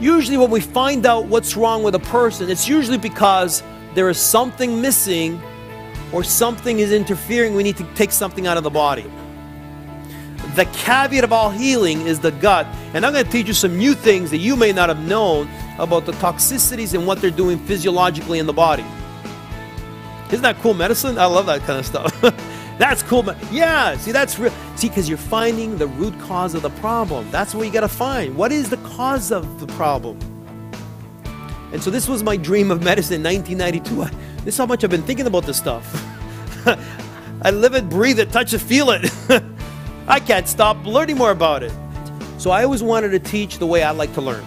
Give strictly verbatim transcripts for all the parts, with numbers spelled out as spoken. usually when we find out what's wrong with a person, it's usually because there is something missing or something is interfering. We need to take something out of the body. The caveat of all healing is the gut. And I'm going to teach you some new things that you may not have known about the toxicities and what they're doing physiologically in the body. Isn't that cool medicine? I love that kind of stuff. That's cool. Yeah, see, that's real. See, because you're finding the root cause of the problem. That's what you got to find. What is the cause of the problem? And so this was my dream of medicine in nineteen ninety-two. I, this is how much I've been thinking about this stuff. I live it, breathe it, touch it, feel it. I can't stop learning more about it. So I always wanted to teach the way I like to learn.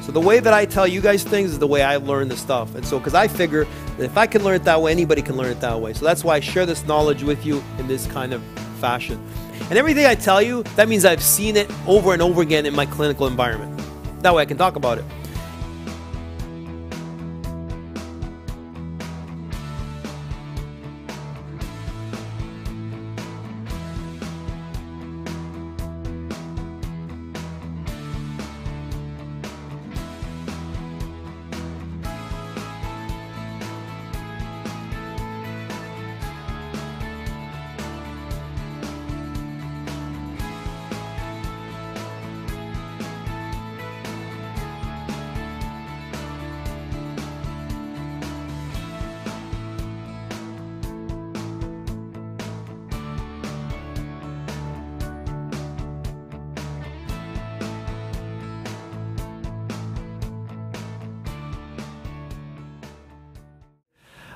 So the way that I tell you guys things is the way I learn the stuff. And so, because I figure that if I can learn it that way, anybody can learn it that way. So that's why I share this knowledge with you in this kind of fashion. And everything I tell you, that means I've seen it over and over again in my clinical environment. That way I can talk about it.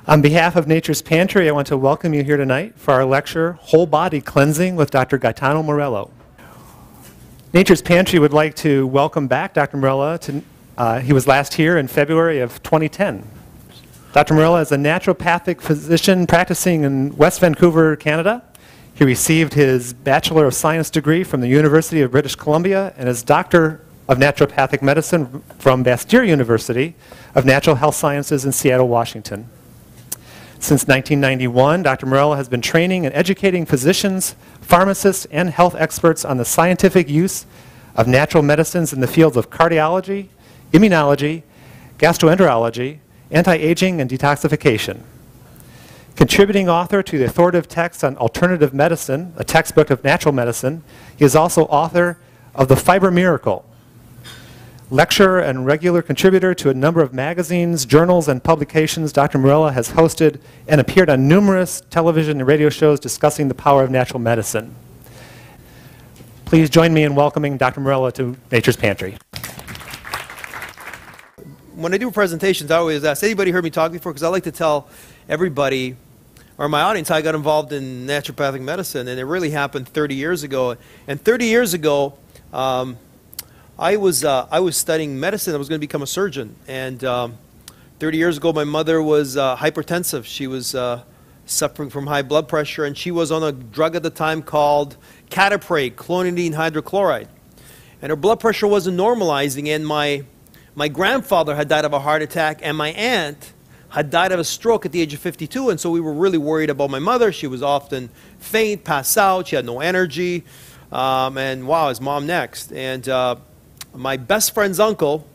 On behalf of Nature's Pantry, I want to welcome you here tonight for our lecture, Whole Body Cleansing with Doctor Gaetano Morello. Nature's Pantry would like to welcome back Doctor Morello. To, uh, he was last here in February of twenty ten. Doctor Morello is a naturopathic physician practicing in West Vancouver, Canada. He received his Bachelor of Science degree from the University of British Columbia and his Doctor of Naturopathic Medicine from Bastyr University of Natural Health Sciences in Seattle, Washington. Since nineteen ninety-one, Doctor Morello has been training and educating physicians, pharmacists, and health experts on the scientific use of natural medicines in the fields of cardiology, immunology, gastroenterology, anti-aging, and detoxification. Contributing author to the authoritative text on alternative medicine, a textbook of natural medicine, he is also author of The Fiber Miracle. Lecturer and regular contributor to a number of magazines, journals, and publications, Doctor Morello has hosted and appeared on numerous television and radio shows discussing the power of natural medicine. Please join me in welcoming Doctor Morello to Nature's Pantry. When I do presentations, I always ask, anybody heard me talk before? Because I like to tell everybody, or my audience, how I got involved in naturopathic medicine, and it really happened thirty years ago. And thirty years ago, um, I was, uh, I was studying medicine. I was going to become a surgeon. And um, thirty years ago, my mother was uh, hypertensive. She was uh, suffering from high blood pressure, and she was on a drug at the time called Catapres, clonidine hydrochloride. And her blood pressure wasn't normalizing, and my, my grandfather had died of a heart attack, and my aunt had died of a stroke at the age of fifty-two, and so we were really worried about my mother. She was often faint, passed out, she had no energy, um, and wow, is mom next? And uh, my best friend's uncle,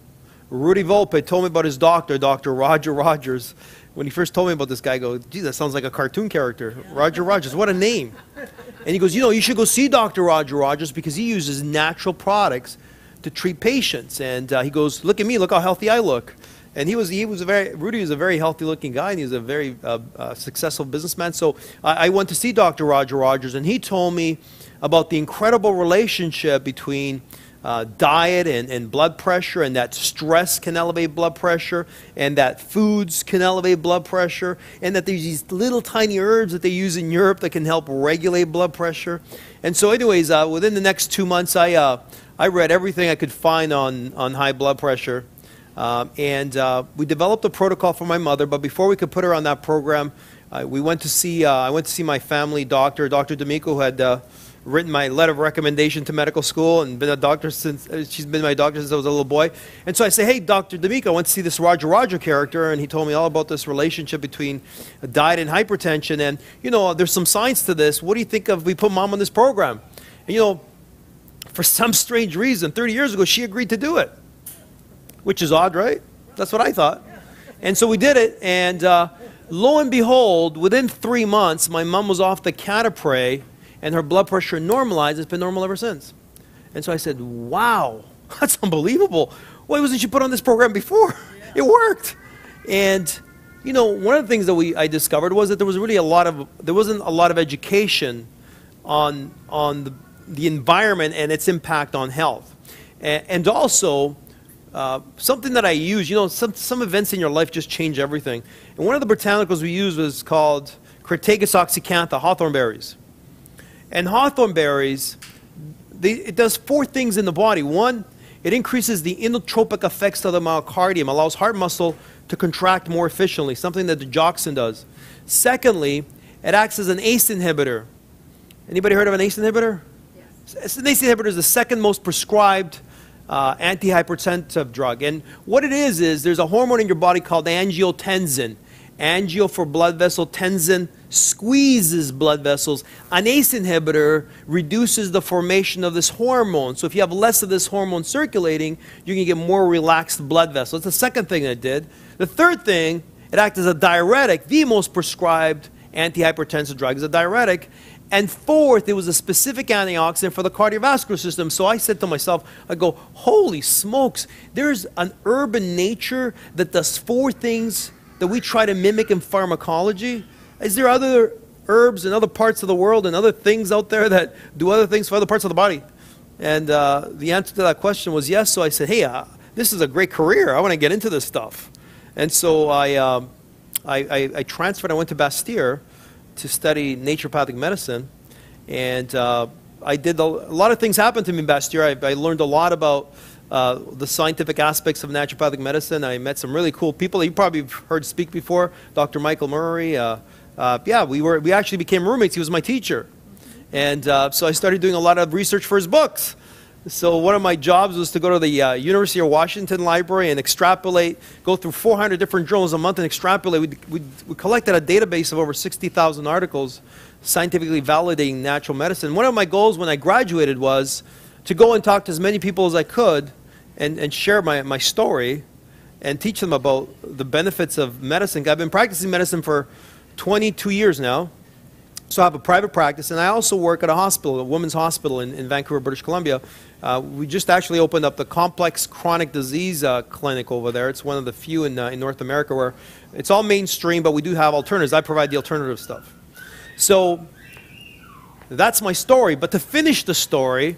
Rudy Volpe, told me about his doctor, Dr. Roger Rogers. When he first told me about this guy, I go, geez, that sounds like a cartoon character. Yeah. Roger Rogers, what a name. And he goes, you know, you should go see Doctor Roger Rogers because he uses natural products to treat patients. And uh, he goes, look at me, look how healthy I look. And he was, he was a very, Rudy was a very healthy looking guy, and he was a very uh, uh, successful businessman. So I, I went to see Doctor Roger Rogers, and he told me about the incredible relationship between Uh, diet and, and blood pressure, and that stress can elevate blood pressure, and that foods can elevate blood pressure, and that there's these little tiny herbs that they use in Europe that can help regulate blood pressure. And so anyways, uh, within the next two months, I, uh, I read everything I could find on, on high blood pressure. Uh, and uh, we developed a protocol for my mother, but before we could put her on that program, uh, we went to see, uh, I went to see my family doctor, Dr. D'Amico, who had uh, written my letter of recommendation to medical school and been a doctor since, uh, she's been my doctor since I was a little boy. And so I say, hey, Doctor D'Amico, I want to see this Roger Roger character, and he told me all about this relationship between diet and hypertension, and, you know, there's some science to this. What do you think of we put mom on this program? And, you know, for some strange reason, thirty years ago, she agreed to do it. which is odd, right? That's what I thought. And so we did it, and uh, lo and behold, within three months, my mom was off the Catapres, and her blood pressure normalized. It's been normal ever since. And so I said, wow, that's unbelievable. Why wasn't she put on this program before? Yeah. It worked. And, you know, one of the things that we, I discovered was that there was really a lot of, there wasn't a lot of education on, on the, the environment and its impact on health. And, and also, uh, something that I use, you know, some, some events in your life just change everything. And one of the botanicals we used was called Crataegus oxyacantha, hawthorn berries. And hawthorn berries, they, it does four things in the body. One, it increases the inotropic effects of the myocardium, allows heart muscle to contract more efficiently, something that the digoxin does. Secondly, it acts as an A C E inhibitor. Anybody heard of an A C E inhibitor? Yes. An A C E inhibitor is the second most prescribed uh, antihypertensive drug. And what it is, is there's a hormone in your body called angiotensin. Angio for blood vessel, tensin squeezes blood vessels. An A C E inhibitor reduces the formation of this hormone. So if you have less of this hormone circulating, you can get more relaxed blood vessels. That's the second thing it did. The third thing, it acts as a diuretic. The most prescribed antihypertensive drug is a diuretic. And fourth, it was a specific antioxidant for the cardiovascular system. So I said to myself, I go, holy smokes, there's an urban nature that does four things that we try to mimic in pharmacology. Is there other herbs in other parts of the world and other things out there that do other things for other parts of the body? And uh, the answer to that question was yes. So I said, hey, uh, this is a great career. I want to get into this stuff. And so I, uh, I, I, I transferred. I went to Bastyr to study naturopathic medicine. And uh, I did a, a lot of things happened to me in Bastyr. I, I learned a lot about Uh, the scientific aspects of naturopathic medicine. I met some really cool people that you probably have heard speak before, Doctor Michael Murray. Uh, uh, yeah, we, were, we actually became roommates. He was my teacher. And uh, so I started doing a lot of research for his books. So one of my jobs was to go to the uh, University of Washington library and extrapolate, go through four hundred different journals a month and extrapolate. We, we, we collected a database of over sixty thousand articles scientifically validating natural medicine. One of my goals when I graduated was to go and talk to as many people as I could and, and share my, my story and teach them about the benefits of medicine. I've been practicing medicine for twenty-two years now. So I have a private practice, and I also work at a hospital, a women's hospital in, in Vancouver, British Columbia. Uh, we just actually opened up the Complex Chronic Disease uh, Clinic over there. It's one of the few in, uh, in North America where it's all mainstream, but we do have alternatives. I provide the alternative stuff. So that's my story. But to finish the story,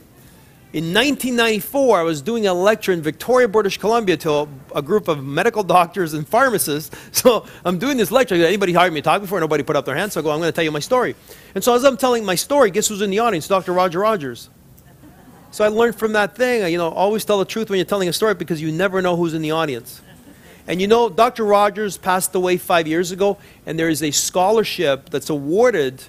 in nineteen ninety-four, I was doing a lecture in Victoria, British Columbia to a, a group of medical doctors and pharmacists. So I'm doing this lecture. Anybody hired me to talk before? Nobody put up their hands. So I go, I'm going to tell you my story. And so as I'm telling my story, guess who's in the audience? Doctor Roger Rogers. So I learned from that thing, you know, always tell the truth when you're telling a story because you never know who's in the audience. And you know, Doctor Rogers passed away five years ago, and there is a scholarship that's awarded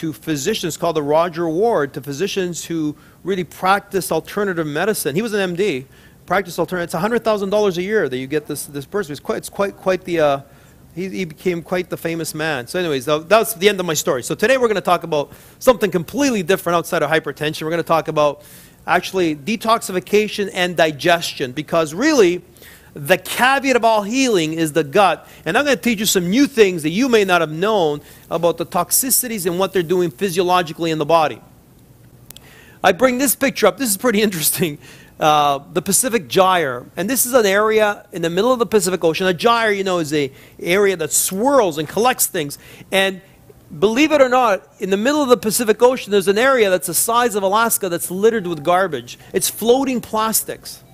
to physicians called the Roger Award, to physicians who really practice alternative medicine. He was an M D, practiced alternative. It's one hundred thousand dollars a year that you get this, this person. It's quite, it's quite, quite the, uh, he, he became quite the famous man. So anyways, that's the end of my story. So today we're going to talk about something completely different outside of hypertension. We're going to talk about actually detoxification and digestion, because really the caveat of all healing is the gut. And I'm going to teach you some new things that you may not have known about the toxicities and what they're doing physiologically in the body. I bring this picture up. This is pretty interesting. Uh, the Pacific Gyre. And this is an area in the middle of the Pacific Ocean. A gyre, you know, is an area that swirls and collects things. And believe it or not, in the middle of the Pacific Ocean, there's an area that's the size of Alaska that's littered with garbage. It's floating plastics.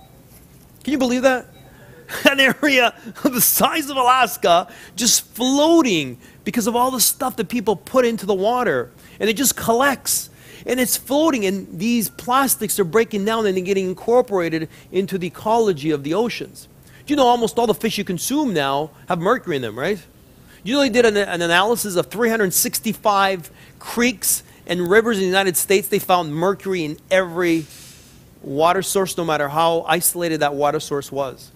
Can you believe that? An area the size of Alaska just floating because of all the stuff that people put into the water. And it just collects. And it's floating. And these plastics are breaking down and getting incorporated into the ecology of the oceans. Do you know almost all the fish you consume now have mercury in them, right? You know they did an, an analysis of three hundred sixty-five creeks and rivers in the United States. They found mercury in every water source, no matter how isolated that water source was.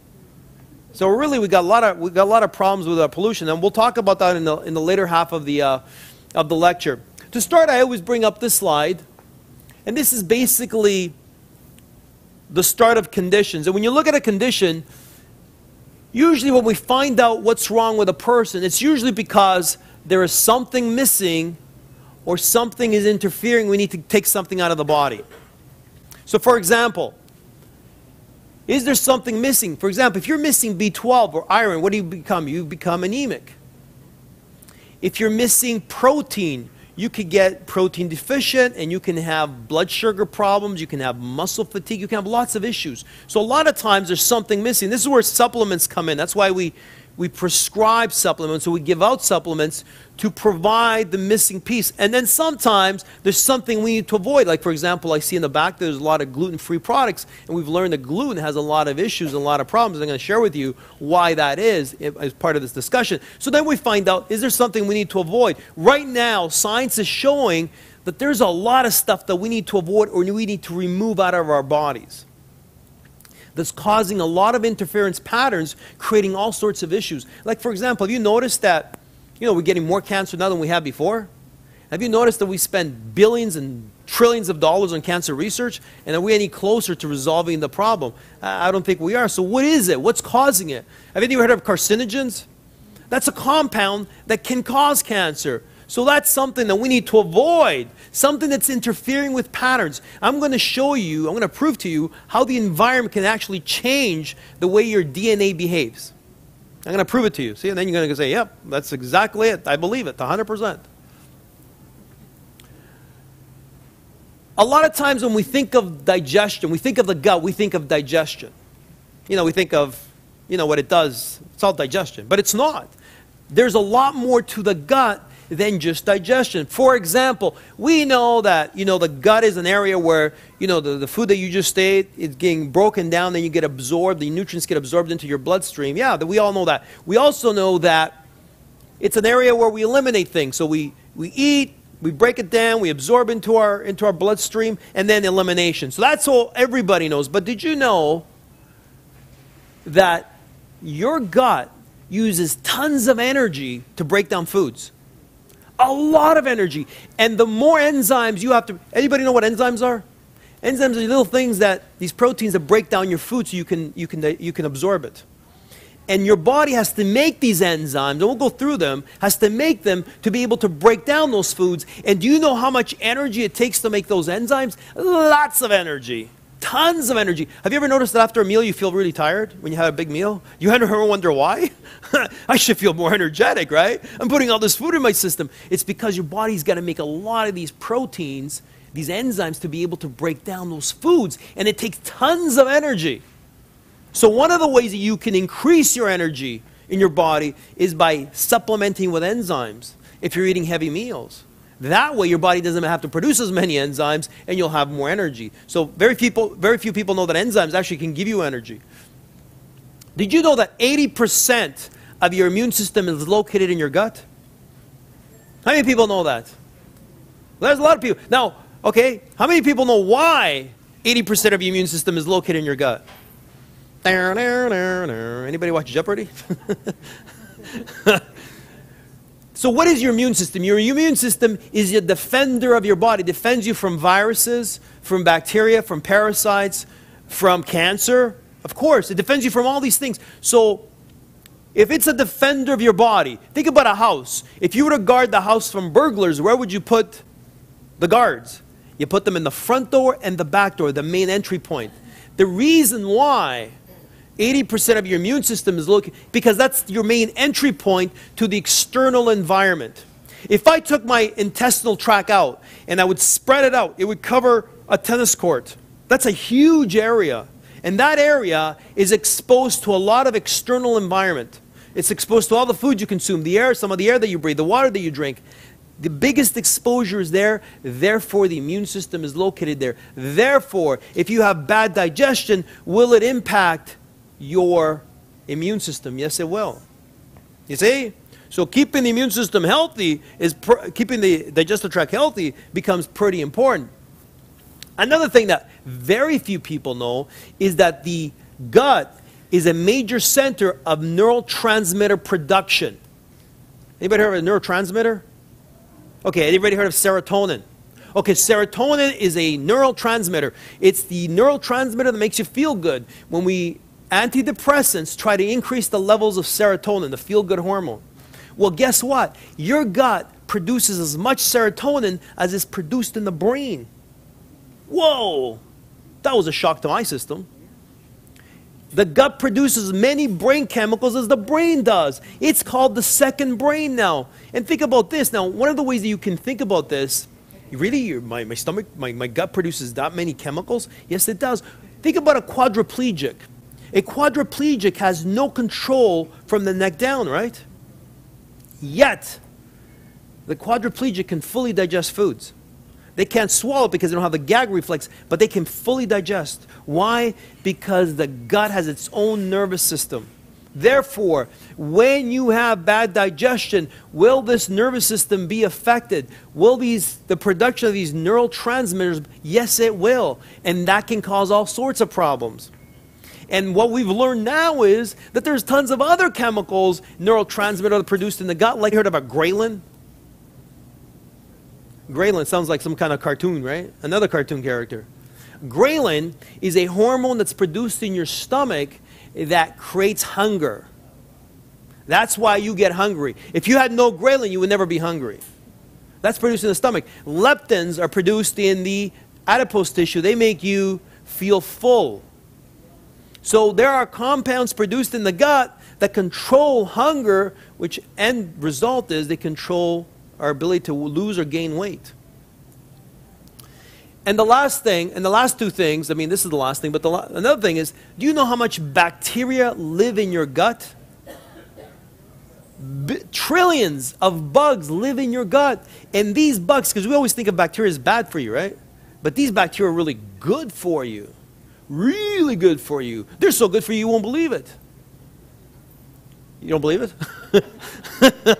So really, we got a lot of we got a lot of problems with our pollution, and we'll talk about that in the in the later half of the uh, of the lecture. To start, I always bring up this slide, and this is basically the start of conditions. And when you look at a condition, usually when we find out what's wrong with a person, it's usually because there is something missing or something is interfering. We need to take something out of the body. So for example, is there something missing? For example, if you're missing B twelve or iron, what do you become? You become anemic. If you're missing protein, you could get protein deficient and you can have blood sugar problems, you can have muscle fatigue, you can have lots of issues. So a lot of times there's something missing. This is where supplements come in. That's why we, we prescribe supplements, or we give out supplements to provide the missing piece. And then sometimes there's something we need to avoid. Like for example, I see in the back there's a lot of gluten-free products, and we've learned that gluten has a lot of issues and a lot of problems. I'm going to share with you why that is as part of this discussion. So then we find out, is there something we need to avoid? Right now, science is showing that there's a lot of stuff that we need to avoid or we need to remove out of our bodies that's causing a lot of interference patterns, creating all sorts of issues. Like for example, have you noticed that, you know, we're getting more cancer now than we had before? Have you noticed that we spend billions and trillions of dollars on cancer research, and are we any closer to resolving the problem? I don't think we are. So what is it? What's causing it? Have you ever heard of carcinogens? That's a compound that can cause cancer. So that's something that we need to avoid, something that's interfering with patterns. I'm going to show you, I'm going to prove to you how the environment can actually change the way your D N A behaves. I'm going to prove it to you, see, and then you're going to say, yep, that's exactly it. I believe it, one hundred percent. A lot of times when we think of digestion, we think of the gut, we think of digestion. You know, we think of, you know, what it does, it's all digestion, but it's not. There's a lot more to the gut than just digestion. For example, we know that, you know, the gut is an area where, you know, the, the food that you just ate is getting broken down, then you get absorbed, the nutrients get absorbed into your bloodstream. Yeah, we all know that. We also know that it's an area where we eliminate things. So we, we eat, we break it down, we absorb into our, into our bloodstream, and then elimination. So that's all everybody knows. But did you know that your gut uses tons of energy to break down foods? A lot of energy. And the more enzymes you have to... Anybody know what enzymes are? Enzymes are little things that... These proteins that break down your food so you can, you can, you can absorb it. And your body has to make these enzymes, and we'll go through them, has to make them to be able to break down those foods. And do you know how much energy it takes to make those enzymes? Lots of energy. Tons of energy. Have you ever noticed that after a meal you feel really tired when you have a big meal? You ever wonder why? I should feel more energetic, right? I'm putting all this food in my system. It's because your body's got to make a lot of these proteins, these enzymes, to be able to break down those foods. And it takes tons of energy. So one of the ways that you can increase your energy in your body is by supplementing with enzymes if you're eating heavy meals. That way your body doesn't have to produce as many enzymes and you'll have more energy. So very few people, very few people know that enzymes actually can give you energy. Did you know that eighty percent of your immune system is located in your gut? How many people know that? Well, there's a lot of people. Now, okay, how many people know why eighty percent of your immune system is located in your gut? Anybody watch Jeopardy? So what is your immune system? Your immune system is your defender of your body. It defends you from viruses, from bacteria, from parasites, from cancer. Of course, it defends you from all these things. So if it's a defender of your body, think about a house. If you were to guard the house from burglars, where would you put the guards? You put them in the front door and the back door, the main entry point. The reason why eighty percent of your immune system is looking, because that's your main entry point to the external environment. If I took my intestinal tract out and I would spread it out, it would cover a tennis court. That's a huge area. And that area is exposed to a lot of external environment. It's exposed to all the food you consume, the air, some of the air that you breathe, the water that you drink. The biggest exposure is there, therefore the immune system is located there. Therefore, if you have bad digestion, will it impact your immune system? Yes, it will. You see? So keeping the immune system healthy is pr keeping the digestive tract healthy becomes pretty important. Another thing that very few people know is that the gut is a major center of neurotransmitter production. Anybody heard of a neurotransmitter? Okay, anybody heard of serotonin? Okay, serotonin is a neurotransmitter. It's the neurotransmitter that makes you feel good. When we Antidepressants try to increase the levels of serotonin, the feel-good hormone. Well, guess what? Your gut produces as much serotonin as is produced in the brain. Whoa! That was a shock to my system. The gut produces as many brain chemicals as the brain does. It's called the second brain now. And think about this. Now, one of the ways that you can think about this, really, your, my, my stomach, my, my gut produces that many chemicals? Yes, it does. Think about a quadriplegic. A quadriplegic has no control from the neck down, right? Yet, the quadriplegic can fully digest foods. They can't swallow because they don't have the gag reflex, but they can fully digest. Why? Because the gut has its own nervous system. Therefore, when you have bad digestion, will this nervous system be affected? Will these, the production of these neurotransmitters? Yes, it will. And that can cause all sorts of problems. And what we've learned now is that there's tons of other chemicals, neurotransmitters produced in the gut. Like, you heard about ghrelin? Ghrelin sounds like some kind of cartoon, right? Another cartoon character. Ghrelin is a hormone that's produced in your stomach that creates hunger. That's why you get hungry. If you had no ghrelin, you would never be hungry. That's produced in the stomach. Leptins are produced in the adipose tissue. They make you feel full. So there are compounds produced in the gut that control hunger, which end result is they control our ability to lose or gain weight. And the last thing, and the last two things, I mean, this is the last thing, but the la another thing is, do you know how much bacteria live in your gut? B trillions of bugs live in your gut. And these bugs, because we always think of bacteria as bad for you, right? But these bacteria are really good for you. Really good for you. They're so good for you, you won't believe it. You don't believe it?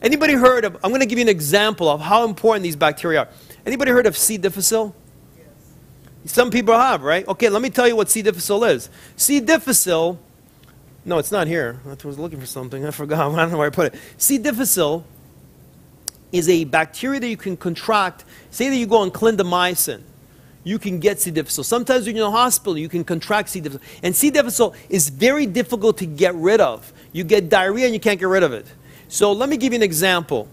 Anybody heard of, I'm going to give you an example of how important these bacteria are. Anybody heard of C. difficile? Yes. Some people have, right? Okay, let me tell you what C. difficile is. C. difficile, no, it's not here. I was looking for something. I forgot. I don't know where I put it. C. difficile is a bacteria that you can contract. Say that you go on clindamycin. You can get C. difficile. Sometimes when you're in the hospital, you can contract C. difficile. And C. difficile is very difficult to get rid of. You get diarrhea and you can't get rid of it. So let me give you an example.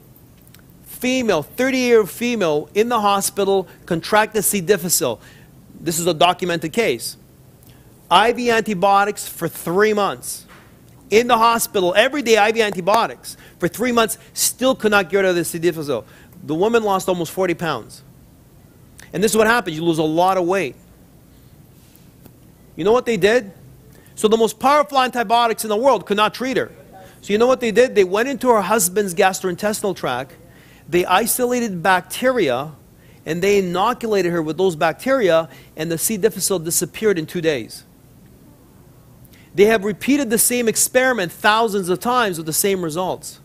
Female, thirty-year-old female in the hospital, contracted C. difficile. This is a documented case. I V antibiotics for three months. In the hospital, every day I V antibiotics for three months, still could not get rid of the C. difficile. The woman lost almost forty pounds. And this is what happens. You lose a lot of weight. You know what they did? So the most powerful antibiotics in the world could not treat her. So you know what they did? They went into her husband's gastrointestinal tract. They isolated bacteria, and they inoculated her with those bacteria, and the C. difficile disappeared in two days. They have repeated the same experiment thousands of times with the same results.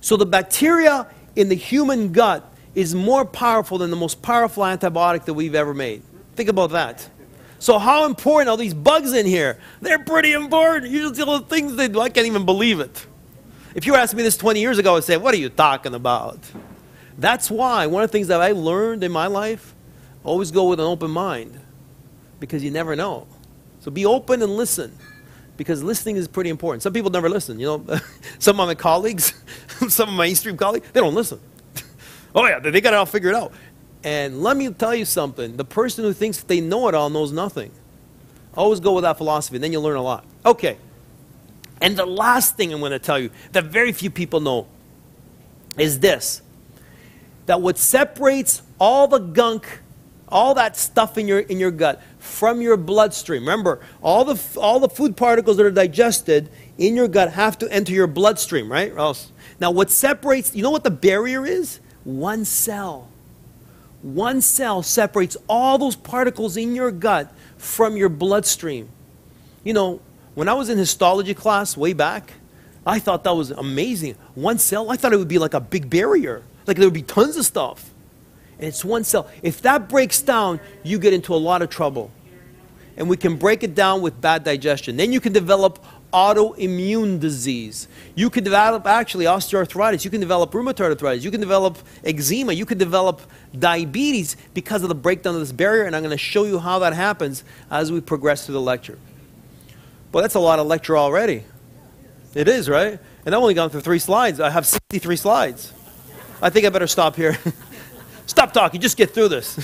So the bacteria in the human gut is more powerful than the most powerful antibiotic that we've ever made. Think about that. So how important are these bugs in here? They're pretty important. You just see all the things they do. I can't even believe it. If you were asking me this twenty years ago, I would say, what are you talking about? That's why one of the things that I learned in my life, always go with an open mind, because you never know. So be open and listen, because listening is pretty important. Some people never listen. You know, some of my colleagues, some of my E-Stream colleagues, they don't listen. Oh yeah, they got it all figured out. And let me tell you something. The person who thinks that they know it all knows nothing. Always go with that philosophy, and then you'll learn a lot. Okay. And the last thing I'm going to tell you that very few people know is this. That what separates all the gunk, all that stuff in your, in your gut from your bloodstream. Remember, all the, all the food particles that are digested in your gut have to enter your bloodstream, right? Now what separates, you know what the barrier is? One cell. One cell separates all those particles in your gut from your bloodstream. You know, when I was in histology class way back, I thought that was amazing. One cell, I thought it would be like a big barrier. Like there would be tons of stuff. And it's one cell. If that breaks down, you get into a lot of trouble. And we can break it down with bad digestion. Then you can develop autoimmune disease. You could develop actually osteoarthritis. You can develop rheumatoid arthritis. You can develop eczema. You could develop diabetes because of the breakdown of this barrier. And I'm going to show you how that happens as we progress through the lecture. Well, that's a lot of lecture already. It is, right? And I've only gone through three slides. I have sixty-three slides. I think I better stop here. Stop talking. Just get through this.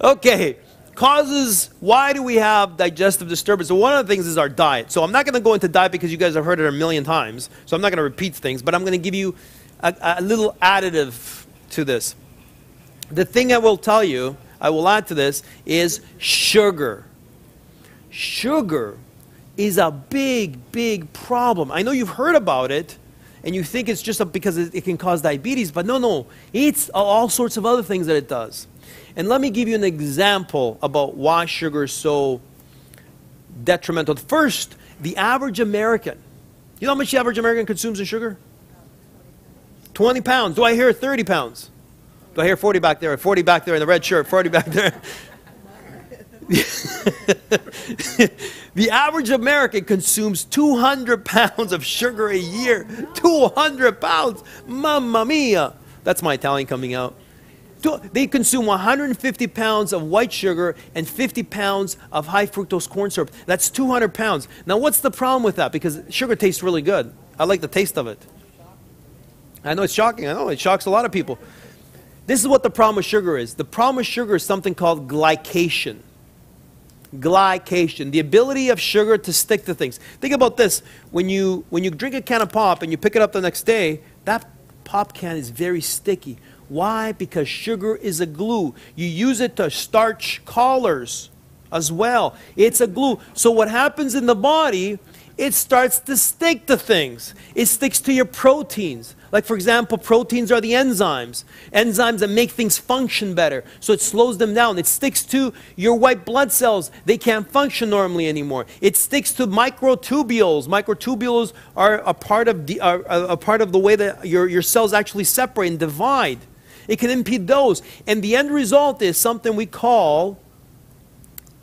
Okay. Causes. Why do we have digestive disturbance? So one of the things is our diet. So I'm not going to go into diet because you guys have heard it a million times. So I'm not going to repeat things. But I'm going to give you a, a little additive to this. The thing I will tell you, I will add to this, is sugar. Sugar is a big, big problem. I know you've heard about it, and you think it's just because it can cause diabetes, but no, no. It's all sorts of other things that it does. And let me give you an example about why sugar is so detrimental. First, the average American. You know how much the average American consumes in sugar? twenty pounds. Do I hear thirty pounds? Do I hear forty back there? forty back there in the red shirt, forty back there. The average American consumes two hundred pounds of sugar a year. two hundred pounds. Mamma mia. That's my Italian coming out. They consume one hundred fifty pounds of white sugar and fifty pounds of high fructose corn syrup. That's two hundred pounds. Now, what's the problem with that? Because sugar tastes really good. I like the taste of it. I know it's shocking. I know it shocks a lot of people. This is what the problem with sugar is. The problem with sugar is something called glycation. Glycation, the ability of sugar to stick to things. Think about this. When you, when you drink a can of pop and you pick it up the next day, that pop can is very sticky. Why? Because sugar is a glue. You use it to starch collars as well. It's a glue. So what happens in the body, it starts to stick to things. It sticks to your proteins. Like, for example, proteins are the enzymes. Enzymes that make things function better. So it slows them down. It sticks to your white blood cells. They can't function normally anymore. It sticks to microtubules. Microtubules are a part of the, are a part of the way that your, your cells actually separate and divide. It can impede those. And the end result is something we call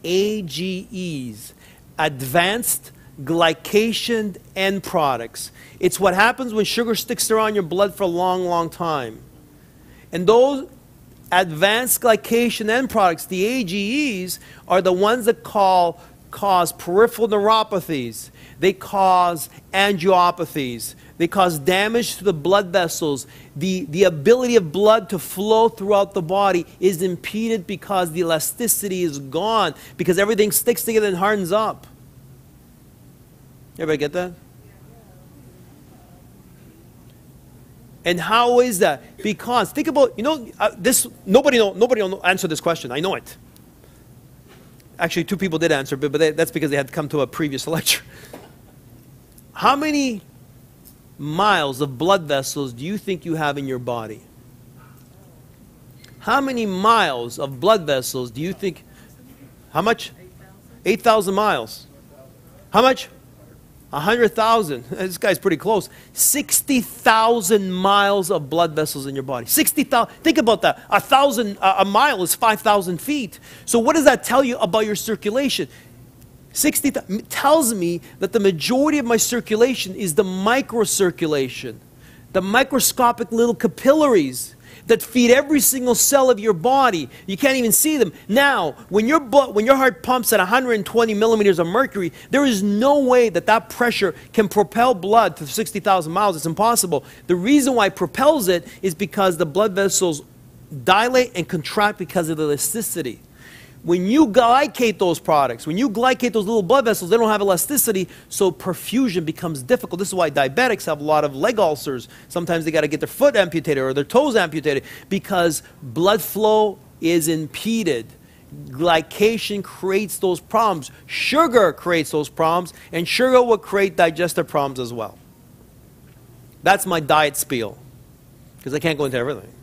A G Es. Advanced glycation end products. It's what happens when sugar sticks around your blood for a long, long time. And those advanced glycation end products, the A G Es, are the ones that call, cause peripheral neuropathies. They cause angiopathies. They cause damage to the blood vessels. The, the ability of blood to flow throughout the body is impeded because the elasticity is gone, because everything sticks together and hardens up. Everybody get that? And how is that? Because think about, you know, uh, this, nobody know, nobody will answer this question. I know it. Actually, two people did answer, but, but they, that's because they had come to a previous lecture. How many miles of blood vessels do you think you have in your body? How many miles of blood vessels do you think? How much? eight thousand miles. How much? one hundred thousand. This guy's pretty close. sixty thousand miles of blood vessels in your body. sixty thousand. Think about that. A thousand, uh, a mile is five thousand feet. So what does that tell you about your circulation? sixty tells me that the majority of my circulation is the microcirculation, the microscopic little capillaries that feed every single cell of your body. You can't even see them. Now, when your, when your heart pumps at one hundred twenty millimeters of mercury, there is no way that that pressure can propel blood to sixty thousand miles. It's impossible. The reason why it propels it is because the blood vessels dilate and contract because of the elasticity. When you glycate those products, when you glycate those little blood vessels, they don't have elasticity, so perfusion becomes difficult. This is why diabetics have a lot of leg ulcers. Sometimes they got to get their foot amputated or their toes amputated because blood flow is impeded. Glycation creates those problems. Sugar creates those problems, and sugar will create digestive problems as well. That's my diet spiel, because I can't go into everything,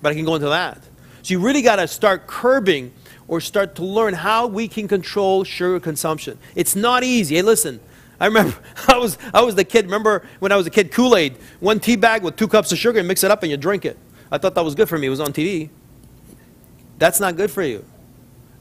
but I can go into that. So you really got to start curbing or start to learn how we can control sugar consumption. It's not easy. Hey, listen, I remember I was, I was the kid. Remember when I was a kid, Kool-Aid, one tea bag with two cups of sugar and mix it up and you drink it. I thought that was good for me. It was on T V. That's not good for you.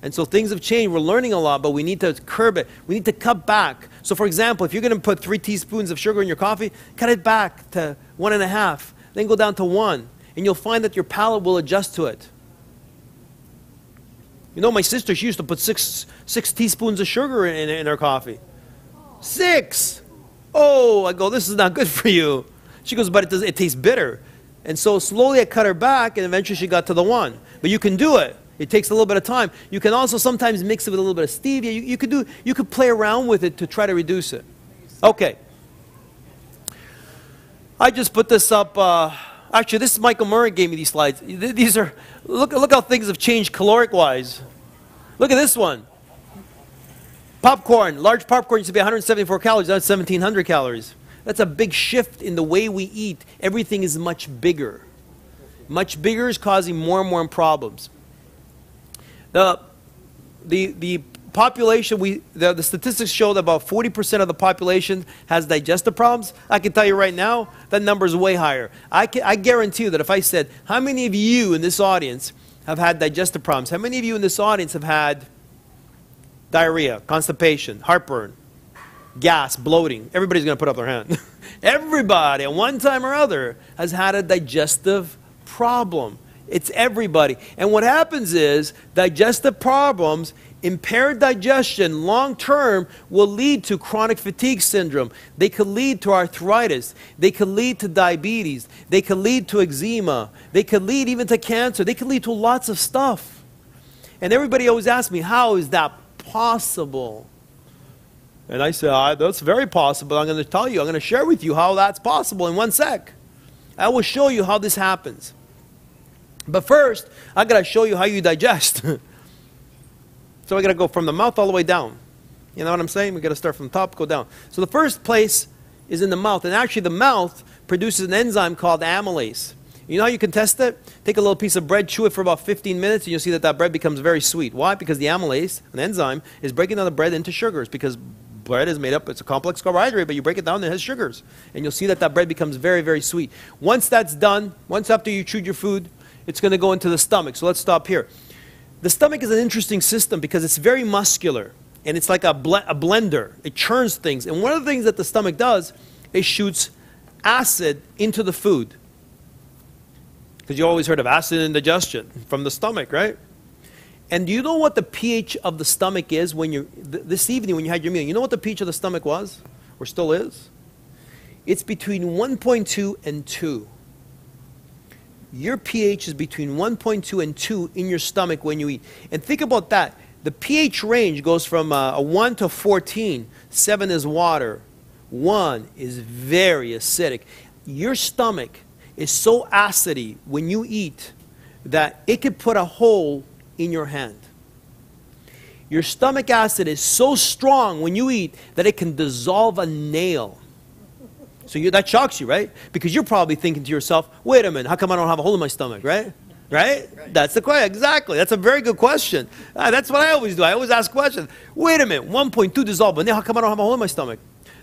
And so things have changed. We're learning a lot, but we need to curb it. We need to cut back. So for example, if you're going to put three teaspoons of sugar in your coffee, cut it back to one and a half, then go down to one, and you'll find that your palate will adjust to it. You know, my sister, she used to put six, six teaspoons of sugar in, in her coffee. Six! Oh, I go, this is not good for you. She goes, but it, does, it tastes bitter. And so slowly I cut her back, and eventually she got to the one. But you can do it. It takes a little bit of time. You can also sometimes mix it with a little bit of stevia. You, you, could, do, you could play around with it to try to reduce it. Okay. I just put this up. Uh, actually, this is Michael Murray gave me these slides. These are, look, look how things have changed caloric-wise. Look at this one. Popcorn. Large popcorn used to be one hundred seventy-four calories. Now it's seventeen hundred calories. That's a big shift in the way we eat. Everything is much bigger. Much bigger is causing more and more problems. The, the, the population, we, the, the statistics show that about forty percent of the population has digestive problems. I can tell you right now, that number is way higher. I, can, I guarantee you that if I said, how many of you in this audience have had digestive problems? How many of you in this audience have had diarrhea, constipation, heartburn, gas, bloating? Everybody's going to put up their hand. Everybody at one time or other has had a digestive problem. It's everybody. And what happens is digestive problems, impaired digestion long term, will lead to chronic fatigue syndrome. They could lead to arthritis. They could lead to diabetes. They could lead to eczema. They could lead even to cancer. They could lead to lots of stuff. And everybody always asks me, how is that possible? And I say, ah, that's very possible. I'm going to tell you, I'm going to share with you how that's possible in one sec. I will show you how this happens. But first, I got to show you how you digest. So I got to go from the mouth all the way down. You know what I'm saying? We got to start from the top, go down. So the first place is in the mouth. And actually the mouth produces an enzyme called amylase. You know how you can test it? Take a little piece of bread, chew it for about fifteen minutes, and you'll see that that bread becomes very sweet. Why? Because the amylase, an enzyme, is breaking down the bread into sugars, because bread is made up, it's a complex carbohydrate, but you break it down, it has sugars. And you'll see that that bread becomes very, very sweet. Once that's done, once after you chewed your food, it's going to go into the stomach. So let's stop here. The stomach is an interesting system because it's very muscular, and it's like a, bl a blender. It churns things. And one of the things that the stomach does, it shoots acid into the food. Because you always heard of acid indigestion from the stomach, right? And do you know what the pH of the stomach is when you th this evening when you had your meal? You know what the pH of the stomach was, or still is? It's between one point two and two. Your pH is between one point two and two in your stomach when you eat. And think about that. The pH range goes from uh, a one to fourteen. seven is water. one is very acidic. Your stomach is so acidy when you eat that it could put a hole in your hand. Your stomach acid is so strong when you eat that it can dissolve a nail. So you, that shocks you, right? Because you're probably thinking to yourself, wait a minute, how come I don't have a hole in my stomach, right? Right? Right. That's the question. Exactly. That's a very good question. Uh, that's what I always do. I always ask questions. Wait a minute, one point two dissolve, but now how come I don't have a hole in my stomach?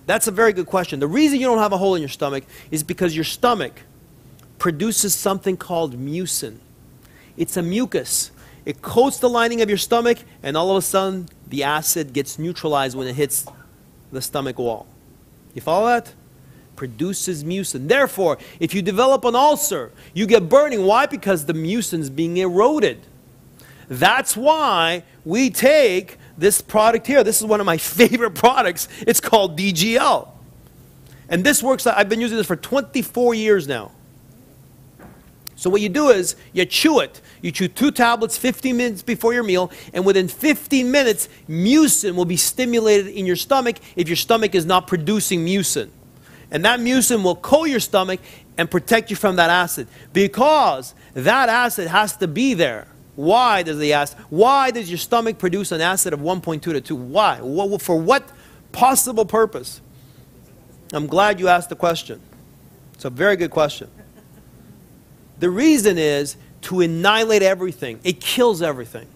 That's a very good question. The reason you don't have a hole in your stomach is because your stomach produces something called mucin. It's a mucus. It coats the lining of your stomach, and all of a sudden, the acid gets neutralized when it hits the stomach wall. You follow that? Produces mucin. Therefore, if you develop an ulcer, you get burning. Why? Because the mucin is being eroded. That's why we take this product here. This is one of my favorite products. It's called D G L. And this works. I've been using this for twenty-four years now. So what you do is you chew it. You chew two tablets fifteen minutes before your meal, and within fifteen minutes, mucin will be stimulated in your stomach if your stomach is not producing mucin. And that mucin will coat your stomach and protect you from that acid, because that acid has to be there. Why does the acid? Why does your stomach produce an acid of one point two to two? Why? What, for what possible purpose? I'm glad you asked the question. It's a very good question. The reason is to annihilate everything. It kills everything.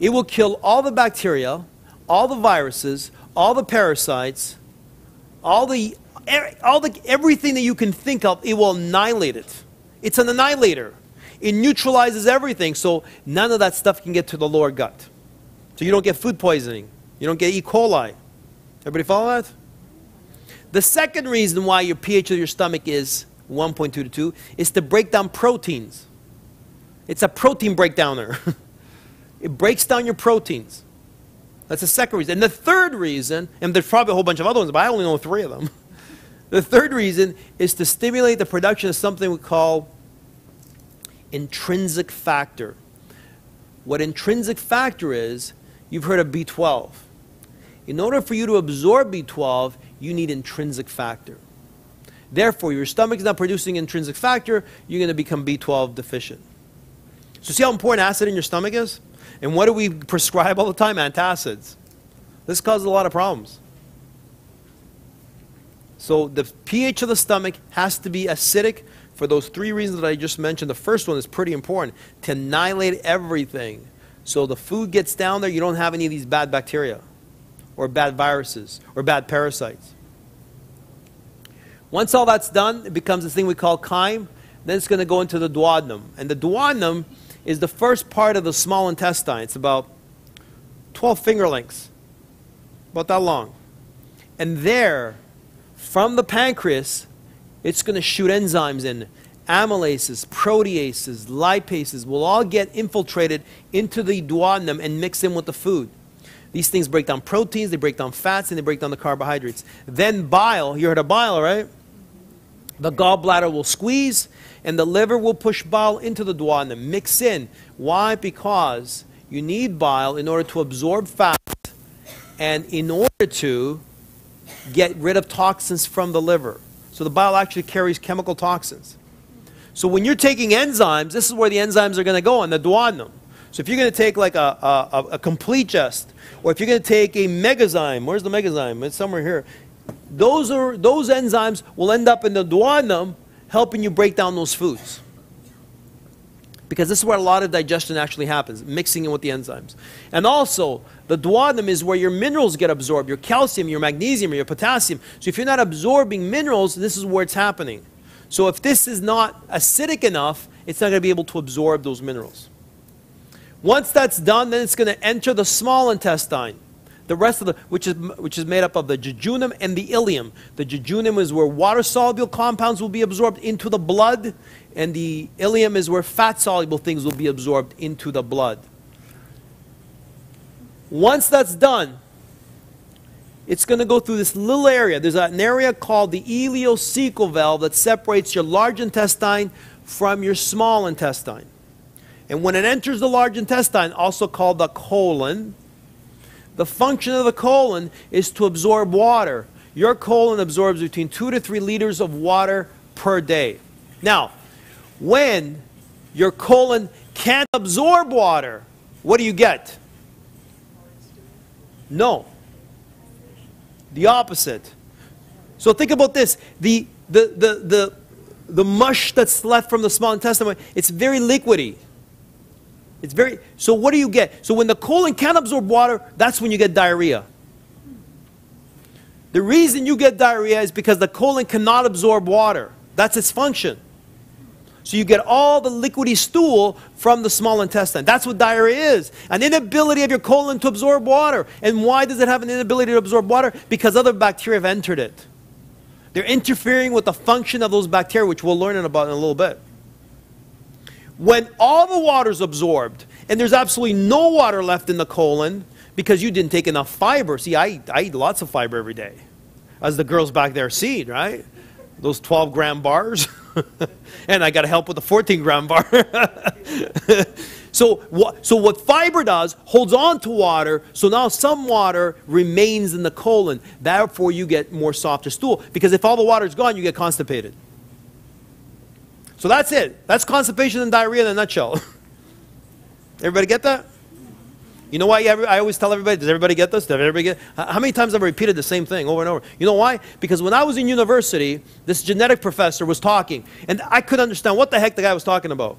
It will kill all the bacteria, all the viruses, all the parasites. All the, all the, everything that you can think of, it will annihilate it. It's an annihilator. It neutralizes everything, so none of that stuff can get to the lower gut. So you don't get food poisoning. You don't get E. coli. Everybody follow that? The second reason why your pH of your stomach is one point two to two is to break down proteins. It's a protein breakdowner. It breaks down your proteins. That's the second reason. And the third reason, and there's probably a whole bunch of other ones, but I only know three of them. The third reason is to stimulate the production of something we call intrinsic factor. What intrinsic factor is, you've heard of B twelve. In order for you to absorb B twelve, you need intrinsic factor. Therefore, your stomach is not producing intrinsic factor, you're going to become B twelve deficient. So see how important acid in your stomach is? And what do we prescribe all the time? Antacids. This causes a lot of problems. So the pH of the stomach has to be acidic for those three reasons that I just mentioned. The first one is pretty important, to annihilate everything. So the food gets down there, you don't have any of these bad bacteria or bad viruses or bad parasites. Once all that's done, it becomes this thing we call chyme. Then it's going to go into the duodenum. And the duodenum is the first part of the small intestine. It's about twelve finger lengths, about that long. And there, from the pancreas, it's going to shoot enzymes in. Amylases, proteases, lipases will all get infiltrated into the duodenum and mix in with the food. These things break down proteins, they break down fats, and they break down the carbohydrates. Then bile, you heard of bile, right? The gallbladder will squeeze, and the liver will push bile into the duodenum, mix in. Why? Because you need bile in order to absorb fat and in order to get rid of toxins from the liver. So the bile actually carries chemical toxins. So when you're taking enzymes, this is where the enzymes are going to go, in the duodenum. So if you're going to take like a, a, a CompleteGest, or if you're going to take a Megazyme, where's the Megazyme? It's somewhere here. Those, are, those enzymes will end up in the duodenum helping you break down those foods. Because this is where a lot of digestion actually happens, mixing in with the enzymes. And also, the duodenum is where your minerals get absorbed, your calcium, your magnesium, or your potassium. So if you're not absorbing minerals, this is where it's happening. So if this is not acidic enough, it's not going to be able to absorb those minerals. Once that's done, then it's going to enter the small intestine. The rest of the, which is, which is made up of the jejunum and the ileum. The jejunum is where water-soluble compounds will be absorbed into the blood, and the ileum is where fat-soluble things will be absorbed into the blood. Once that's done, it's going to go through this little area. There's an area called the ileocecal valve that separates your large intestine from your small intestine. And when it enters the large intestine, also called the colon, the function of the colon is to absorb water. Your colon absorbs between two to three liters of water per day. Now, when your colon can't absorb water, what do you get? No. The opposite. So think about this. The, the, the, the, the mush that's left from the small intestine, it's very liquidy. It's very, so what do you get? So when the colon can't absorb water, that's when you get diarrhea. The reason you get diarrhea is because the colon cannot absorb water. That's its function. So you get all the liquidy stool from the small intestine. That's what diarrhea is. An inability of your colon to absorb water. And why does it have an inability to absorb water? Because other bacteria have entered it. They're interfering with the function of those bacteria, which we'll learn about in a little bit. When all the water's absorbed and there's absolutely no water left in the colon because you didn't take enough fiber. See, I, I eat lots of fiber every day, as the girls back there see, right? Those twelve gram bars. And I got help with the fourteen gram bar. so, wh so what fiber does, holds on to water, so now some water remains in the colon. Therefore, you get more softer stool, because if all the water's gone, you get constipated. So that's it. That's constipation and diarrhea in a nutshell. Everybody get that? You know why I always tell everybody, does everybody get this? Does everybody get? How many times have I repeated the same thing over and over? You know why? Because when I was in university, this genetic professor was talking, and I couldn't understand what the heck the guy was talking about.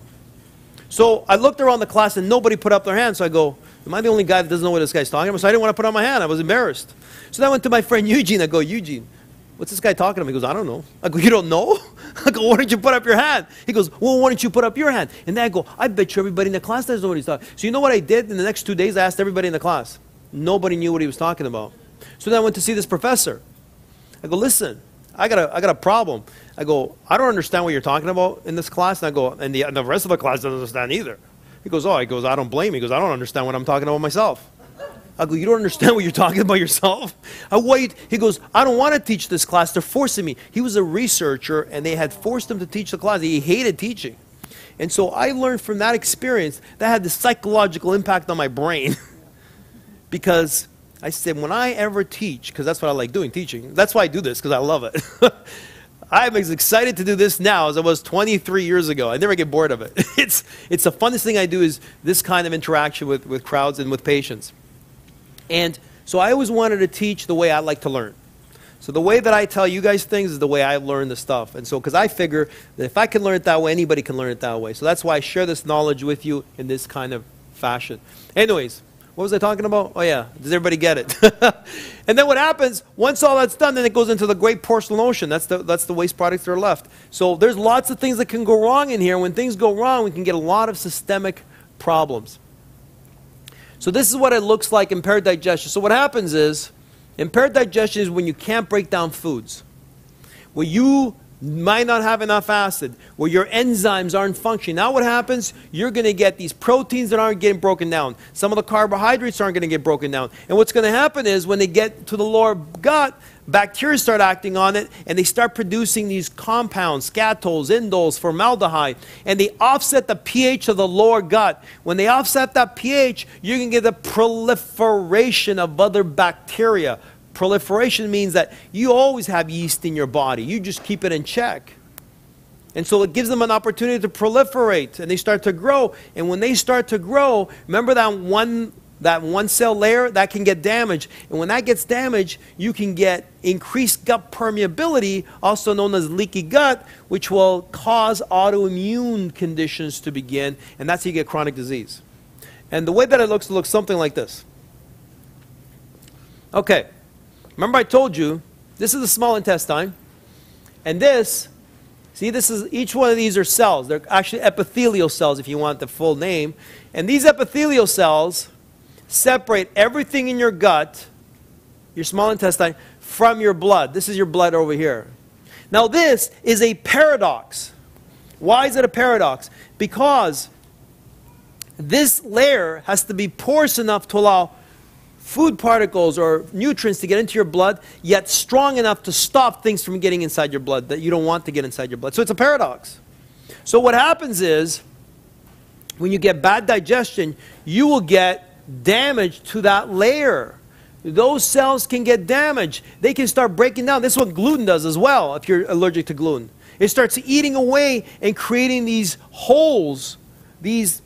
So I looked around the class, and nobody put up their hand. So I go, am I the only guy that doesn't know what this guy's talking about? So I didn't want to put up my hand. I was embarrassed. So then I went to my friend Eugene. I go, Eugene, what's this guy talking about? He goes, I don't know. I go, you don't know? I go, why don't you put up your hand? He goes, well, why don't you put up your hand? And then I go, I bet you everybody in the class doesn't know what he's talking about. So you know what I did? In the next two days, I asked everybody in the class. Nobody knew what he was talking about. So then I went to see this professor. I go, listen, I got a, I got a problem. I go, I don't understand what you're talking about in this class. And I go, and the, and the rest of the class doesn't understand either. He goes, oh, he goes, I don't blame you. He goes, I don't understand what I'm talking about myself. I go, you don't understand what you're talking about yourself? I wait. He goes, I don't want to teach this class. They're forcing me. He was a researcher, and they had forced him to teach the class. He hated teaching. And so I learned from that experience that had the psychological impact on my brain. Because I said, when I ever teach, because that's what I like doing, teaching. That's why I do this, because I love it. I'm as excited to do this now as I was twenty-three years ago. I never get bored of it. It's, it's the funnest thing I do is this kind of interaction with, with crowds and with patients. And so I always wanted to teach the way I like to learn. So the way that I tell you guys things is the way I learn the stuff. And so, because I figure that if I can learn it that way, anybody can learn it that way. So that's why I share this knowledge with you in this kind of fashion. Anyways, what was I talking about? Oh yeah, does everybody get it? And then what happens, once all that's done, then it goes into the great porcelain ocean. That's the, that's the waste products that are left. So there's lots of things that can go wrong in here. When things go wrong, we can get a lot of systemic problems. So this is what it looks like, impaired digestion. So what happens is, impaired digestion is when you can't break down foods, where you might not have enough acid, where your enzymes aren't functioning. Now what happens? You're going to get these proteins that aren't getting broken down. Some of the carbohydrates aren't going to get broken down. And what's going to happen is when they get to the lower gut, bacteria start acting on it, and they start producing these compounds, scatols, indoles, formaldehyde, and they offset the pH of the lower gut. When they offset that pH, you can get the proliferation of other bacteria. Proliferation means that you always have yeast in your body. You just keep it in check. And so it gives them an opportunity to proliferate, and they start to grow. And when they start to grow, remember that one That one cell layer, that can get damaged. And when that gets damaged, you can get increased gut permeability, also known as leaky gut, which will cause autoimmune conditions to begin, and that's how you get chronic disease. And the way that it looks, it looks something like this. Okay, remember I told you, this is the small intestine, and this, see, this is, each one of these are cells. They're actually epithelial cells, if you want the full name. And these epithelial cells separate everything in your gut, your small intestine, from your blood. This is your blood over here. Now this is a paradox. Why is it a paradox? Because this layer has to be porous enough to allow food particles or nutrients to get into your blood, yet strong enough to stop things from getting inside your blood that you don't want to get inside your blood. So it's a paradox. So what happens is, when you get bad digestion, you will get damage to that layer. Those cells can get damaged. They can start breaking down. This is what gluten does as well, if you're allergic to gluten. It starts eating away and creating these holes, these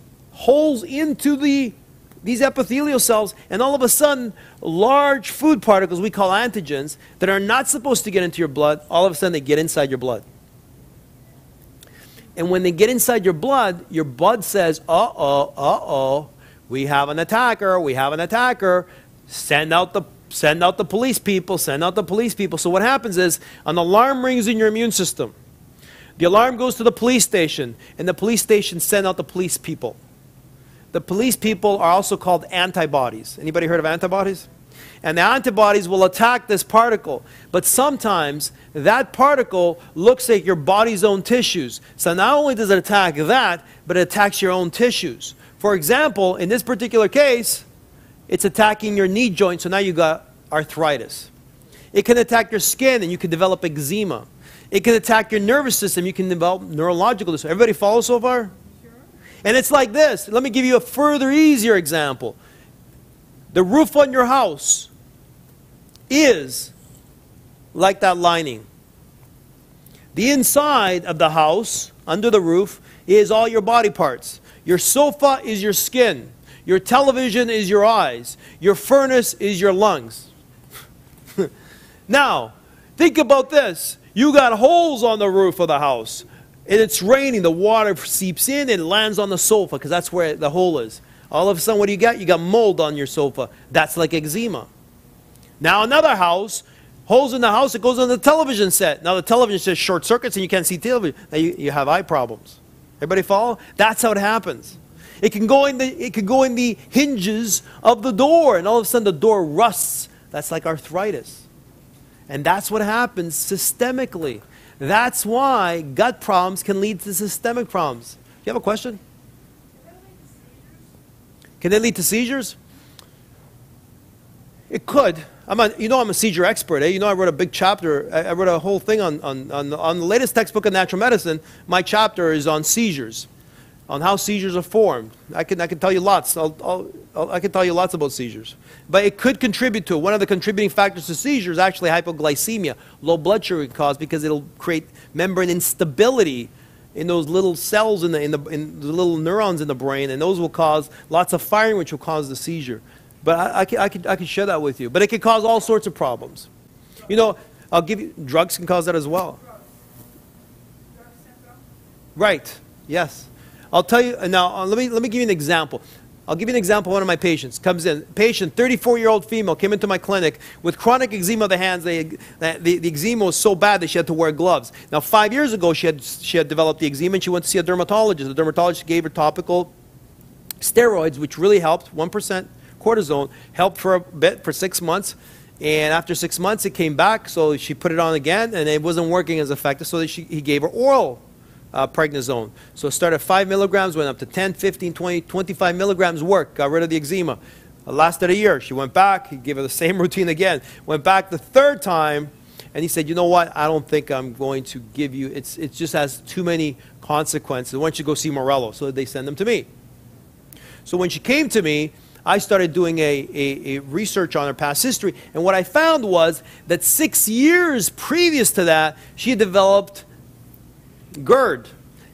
holes into the, these epithelial cells, and all of a sudden, large food particles, we call antigens, that are not supposed to get into your blood, all of a sudden they get inside your blood. And when they get inside your blood, your blood says, uh-oh, uh-oh, we have an attacker, we have an attacker, send out the send out the police people, send out the police people. So what happens is an alarm rings in your immune system. The alarm goes to the police station, and the police station send out the police people. The police people are also called antibodies. Anybody heard of antibodies? And the antibodies will attack this particle. But sometimes that particle looks at your body's own tissues. So not only does it attack that, but it attacks your own tissues. For example, in this particular case, it's attacking your knee joint, so now you got arthritis. It can attack your skin, and you can develop eczema. It can attack your nervous system, you can develop neurological disorder. Everybody follow so far? Sure. And it's like this. Let me give you a further easier example. The roof on your house is like that lining. The inside of the house, under the roof, is all your body parts. Your sofa is your skin. Your television is your eyes. Your furnace is your lungs. Now, think about this. You got holes on the roof of the house, and it's raining. The water seeps in and lands on the sofa because that's where the hole is. All of a sudden, what do you got? You got mold on your sofa. That's like eczema. Now, another house, holes in the house, it goes on the television set. Now, the television set short circuits, and you can't see television. Now, you, you have eye problems. Everybody follow? That's how it happens. It can go in the, it can go in the hinges of the door, and all of a sudden the door rusts. That's like arthritis. And that's what happens systemically. That's why gut problems can lead to systemic problems. Do you have a question? Can that lead to seizures? It could. I'm a, you know I'm a seizure expert, eh? You know I wrote a big chapter. I, I wrote a whole thing on, on, on, the, on the latest textbook of natural medicine. My chapter is on seizures, on how seizures are formed. I can, I can tell you lots. I'll, I'll, I'll, I can tell you lots about seizures. But it could contribute to, one of the contributing factors to seizures is actually hypoglycemia, low blood sugar cause, because it'll create membrane instability in those little cells, in the, in the, in the little neurons in the brain, and those will cause lots of firing, which will cause the seizure. But I, I, can, I, can, I can share that with you. But it can cause all sorts of problems. You know, I'll give you, drugs can cause that as well. Right, yes. I'll tell you, now let me, let me give you an example. I'll give you an example of one of my patients. Comes in, patient, thirty-four-year-old female, came into my clinic with chronic eczema of the hands. They, the, the eczema was so bad that she had to wear gloves. Now, five years ago, she had, she had developed the eczema, and she went to see a dermatologist. The dermatologist gave her topical steroids, which really helped, one percent. Cortisone helped for a bit, for six months, and after six months it came back, so she put it on again, and it wasn't working as effective, so that she, he gave her oral uh, prednisone. So it started at five milligrams, went up to ten, fifteen, twenty, twenty-five milligrams, worked, got rid of the eczema. It lasted a year. She went back, he gave her the same routine again, went back the third time, and he said, you know what, I don't think I'm going to give you, it's, it just has too many consequences. Why don't you go see Morello? So they send them to me. So when she came to me, I started doing a, a, a research on her past history, and what I found was that six years previous to that, she had developed GERD,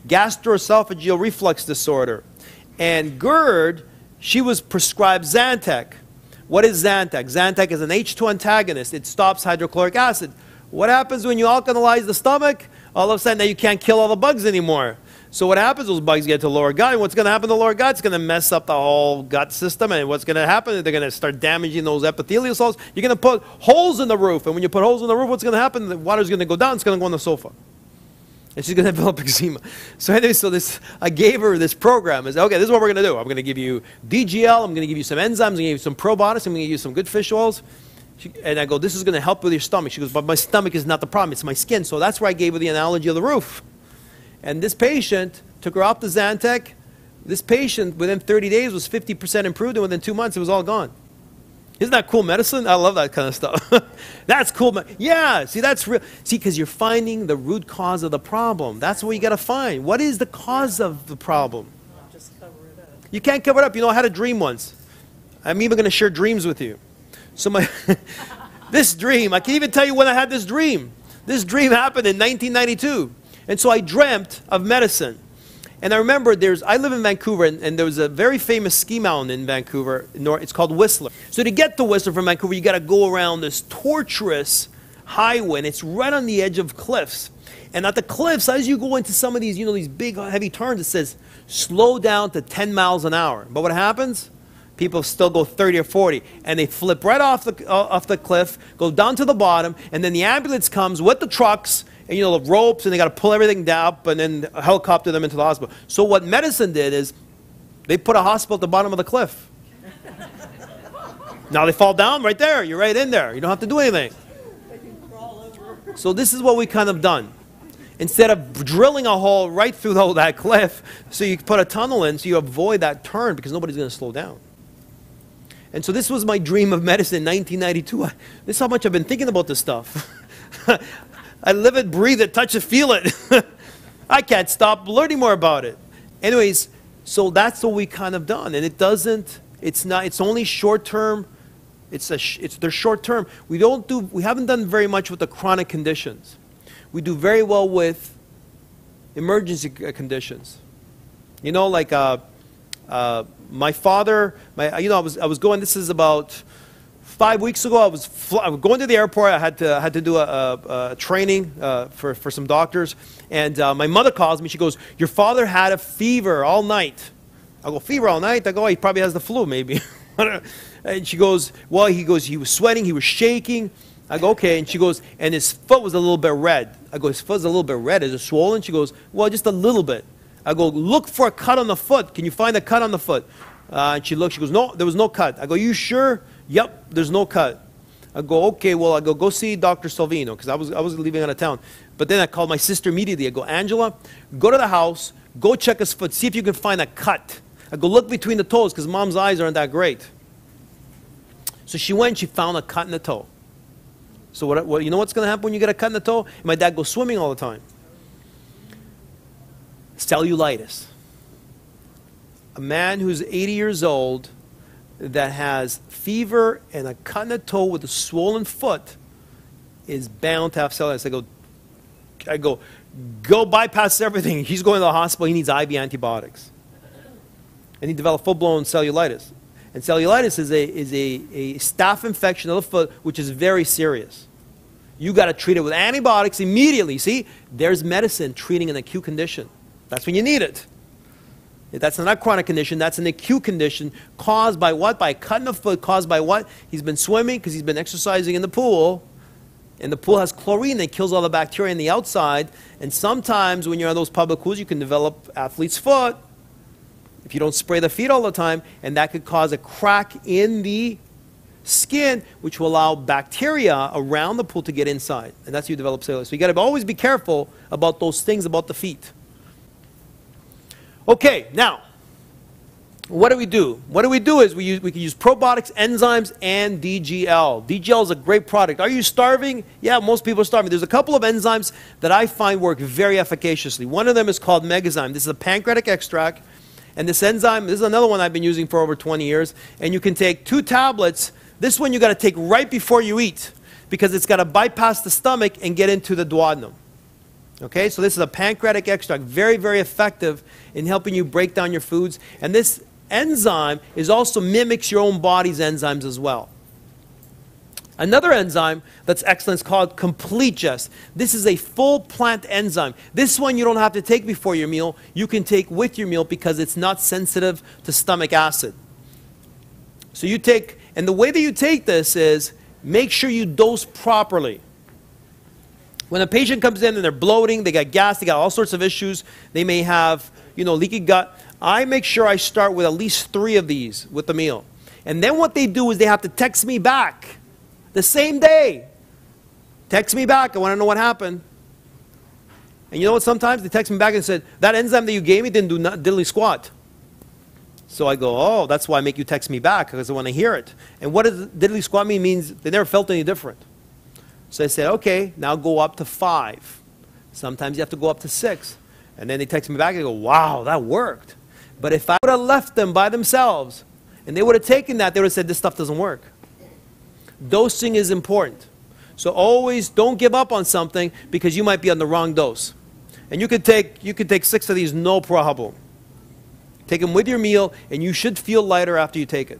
gastroesophageal reflux disorder. And GERD, she was prescribed Zantac. What is Zantac? Zantac is an H two antagonist. It stops hydrochloric acid. What happens when you alkalize the stomach? All of a sudden, now you can't kill all the bugs anymore. So what happens, those bugs get to the lower gut, and what's going to happen to the lower gut? It's going to mess up the whole gut system, and what's going to happen is they're going to start damaging those epithelial cells. You're going to put holes in the roof, and when you put holes in the roof, what's going to happen? The water's going to go down, it's going to go on the sofa. And she's going to develop eczema. So anyway, so this, I gave her this program. I said, okay, this is what we're going to do. I'm going to give you D G L, I'm going to give you some enzymes, I'm going to give you some probiotics, I'm going to give you some good fish oils. She, and I go, this is going to help with your stomach. She goes, but my stomach is not the problem, it's my skin. So that's where I gave her the analogy of the roof. And this patient took her off the Zantac. This patient, within thirty days, was fifty percent improved, and within two months, it was all gone. Isn't that cool medicine? I love that kind of stuff. That's cool. Yeah, see, that's real. See, because you're finding the root cause of the problem. That's what you got to find. What is the cause of the problem? Just cover it up. You can't cover it up. You know, I had a dream once. I'm even going to share dreams with you. So my this dream, I can't even tell you when I had this dream. This dream happened in nineteen ninety-two. And so I dreamt of medicine. And I remember there's, I live in Vancouver, and, and there was a very famous ski mountain in Vancouver. It's called Whistler. So to get to Whistler from Vancouver, you got to go around this torturous highway, and it's right on the edge of cliffs. And at the cliffs, as you go into some of these, you know, these big, heavy turns, it says, slow down to ten miles an hour. But what happens? People still go thirty or forty, and they flip right off the, uh, off the cliff, go down to the bottom, and then the ambulance comes with the trucks, and you know, the ropes, and they got to pull everything down up and then helicopter them into the hospital. So what medicine did is they put a hospital at the bottom of the cliff. Now they fall down right there. You're right in there. You don't have to do anything. They can crawl over. So this is what we kind of done. Instead of drilling a hole right through the, that cliff, so you put a tunnel in so you avoid that turn because nobody's going to slow down. And so this was my dream of medicine in nineteen ninety-two. I, this is how much I've been thinking about this stuff. I live it, breathe it, touch it, feel it. I can't stop learning more about it. Anyways, so that's what we kind of done. And it doesn't, it's not, it's only short term. It's, a sh it's they're short term. We don't do, we haven't done very much with the chronic conditions. We do very well with emergency conditions. You know, like uh, uh, my father, my, you know, I was, I was going, this is about, Five weeks ago, I was, fl I was going to the airport. I had to, I had to do a, a, a training uh, for, for some doctors. And uh, my mother calls me. She goes, your father had a fever all night. I go, fever all night? I go, oh, he probably has the flu, maybe. And she goes, well, he goes, he was sweating. He was shaking. I go, okay. And she goes, and his foot was a little bit red. I go, his foot's a little bit red. Is it swollen? She goes, well, just a little bit. I go, look for a cut on the foot. Can you find a cut on the foot? Uh, and she looks. She goes, no, there was no cut. I go, you sure? Yep, there's no cut. I go, okay, well, I go, go see Doctor Salvino, because I was, I was leaving out of town. But then I called my sister immediately. I go, Angela, go to the house, go check his foot, see if you can find a cut. I go, look between the toes, because mom's eyes aren't that great. So she went, she found a cut in the toe. So what, what, you know what's going to happen when you get a cut in the toe? My dad goes swimming all the time. Cellulitis. A man who's eighty years old that has fever and a cut in the toe with a swollen foot is bound to have cellulitis. I go, I go, go bypass everything. He's going to the hospital. He needs I V antibiotics. And he developed full-blown cellulitis. And cellulitis is a, is a, a staph infection of the foot, which is very serious. You got to treat it with antibiotics immediately. See, there's medicine treating an acute condition. That's when you need it. That's not a chronic condition. That's an acute condition caused by what? By a cut in the foot. Caused by what? He's been swimming because he's been exercising in the pool. And the pool has chlorine that kills all the bacteria on the outside. And sometimes when you're on those public pools, you can develop athlete's foot if you don't spray the feet all the time. And that could cause a crack in the skin, which will allow bacteria around the pool to get inside. And that's how you develop cellulitis. So you got to always be careful about those things about the feet. Okay, now, what do we do? What do we do is we, use, we can use probiotics, enzymes, and D G L. D G L is a great product. Are you starving? Yeah, most people are starving. There's a couple of enzymes that I find work very efficaciously. One of them is called Megazyme. This is a pancreatic extract. And this enzyme, this is another one I've been using for over twenty years. And you can take two tablets. This one you got to take right before you eat because it's got to bypass the stomach and get into the duodenum. Okay, so this is a pancreatic extract, very, very effective in helping you break down your foods. And this enzyme is also mimics your own body's enzymes as well. Another enzyme that's excellent is called CompleteGest. This is a full plant enzyme. This one you don't have to take before your meal. You can take with your meal because it's not sensitive to stomach acid. So you take, and the way that you take this is make sure you dose properly. When a patient comes in and they're bloating, they got gas, they got all sorts of issues, they may have, you know, leaky gut, I make sure I start with at least three of these with the meal. And then what they do is they have to text me back the same day. Text me back, I want to know what happened. And you know what, sometimes they text me back and said, that enzyme that you gave me didn't do not, diddly squat. So I go, oh, that's why I make you text me back, because I want to hear it. And what does diddly squat mean? It means they never felt any different. So I said, okay, now go up to five. Sometimes you have to go up to six. And then they text me back and go, wow, that worked. But if I would have left them by themselves and they would have taken that, they would have said, this stuff doesn't work. Dosing is important. So always don't give up on something because you might be on the wrong dose. And you could take, you could take six of these, no problem. Take them with your meal and you should feel lighter after you take it.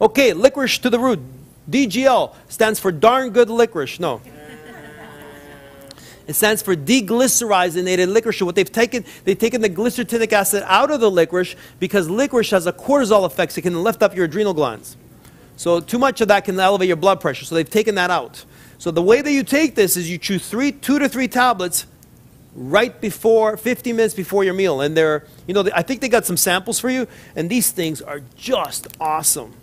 Okay, licorice to the root. D G L stands for darn good licorice. No. It stands for deglycerinated licorice. What they've taken, they've taken the glycerinic acid out of the licorice because licorice has a cortisol effect. So it can lift up your adrenal glands. So too much of that can elevate your blood pressure. So they've taken that out. So the way that you take this is you chew three, two to three tablets right before, fifteen minutes before your meal. And they're, you know, they, I think they got some samples for you. And these things are just awesome.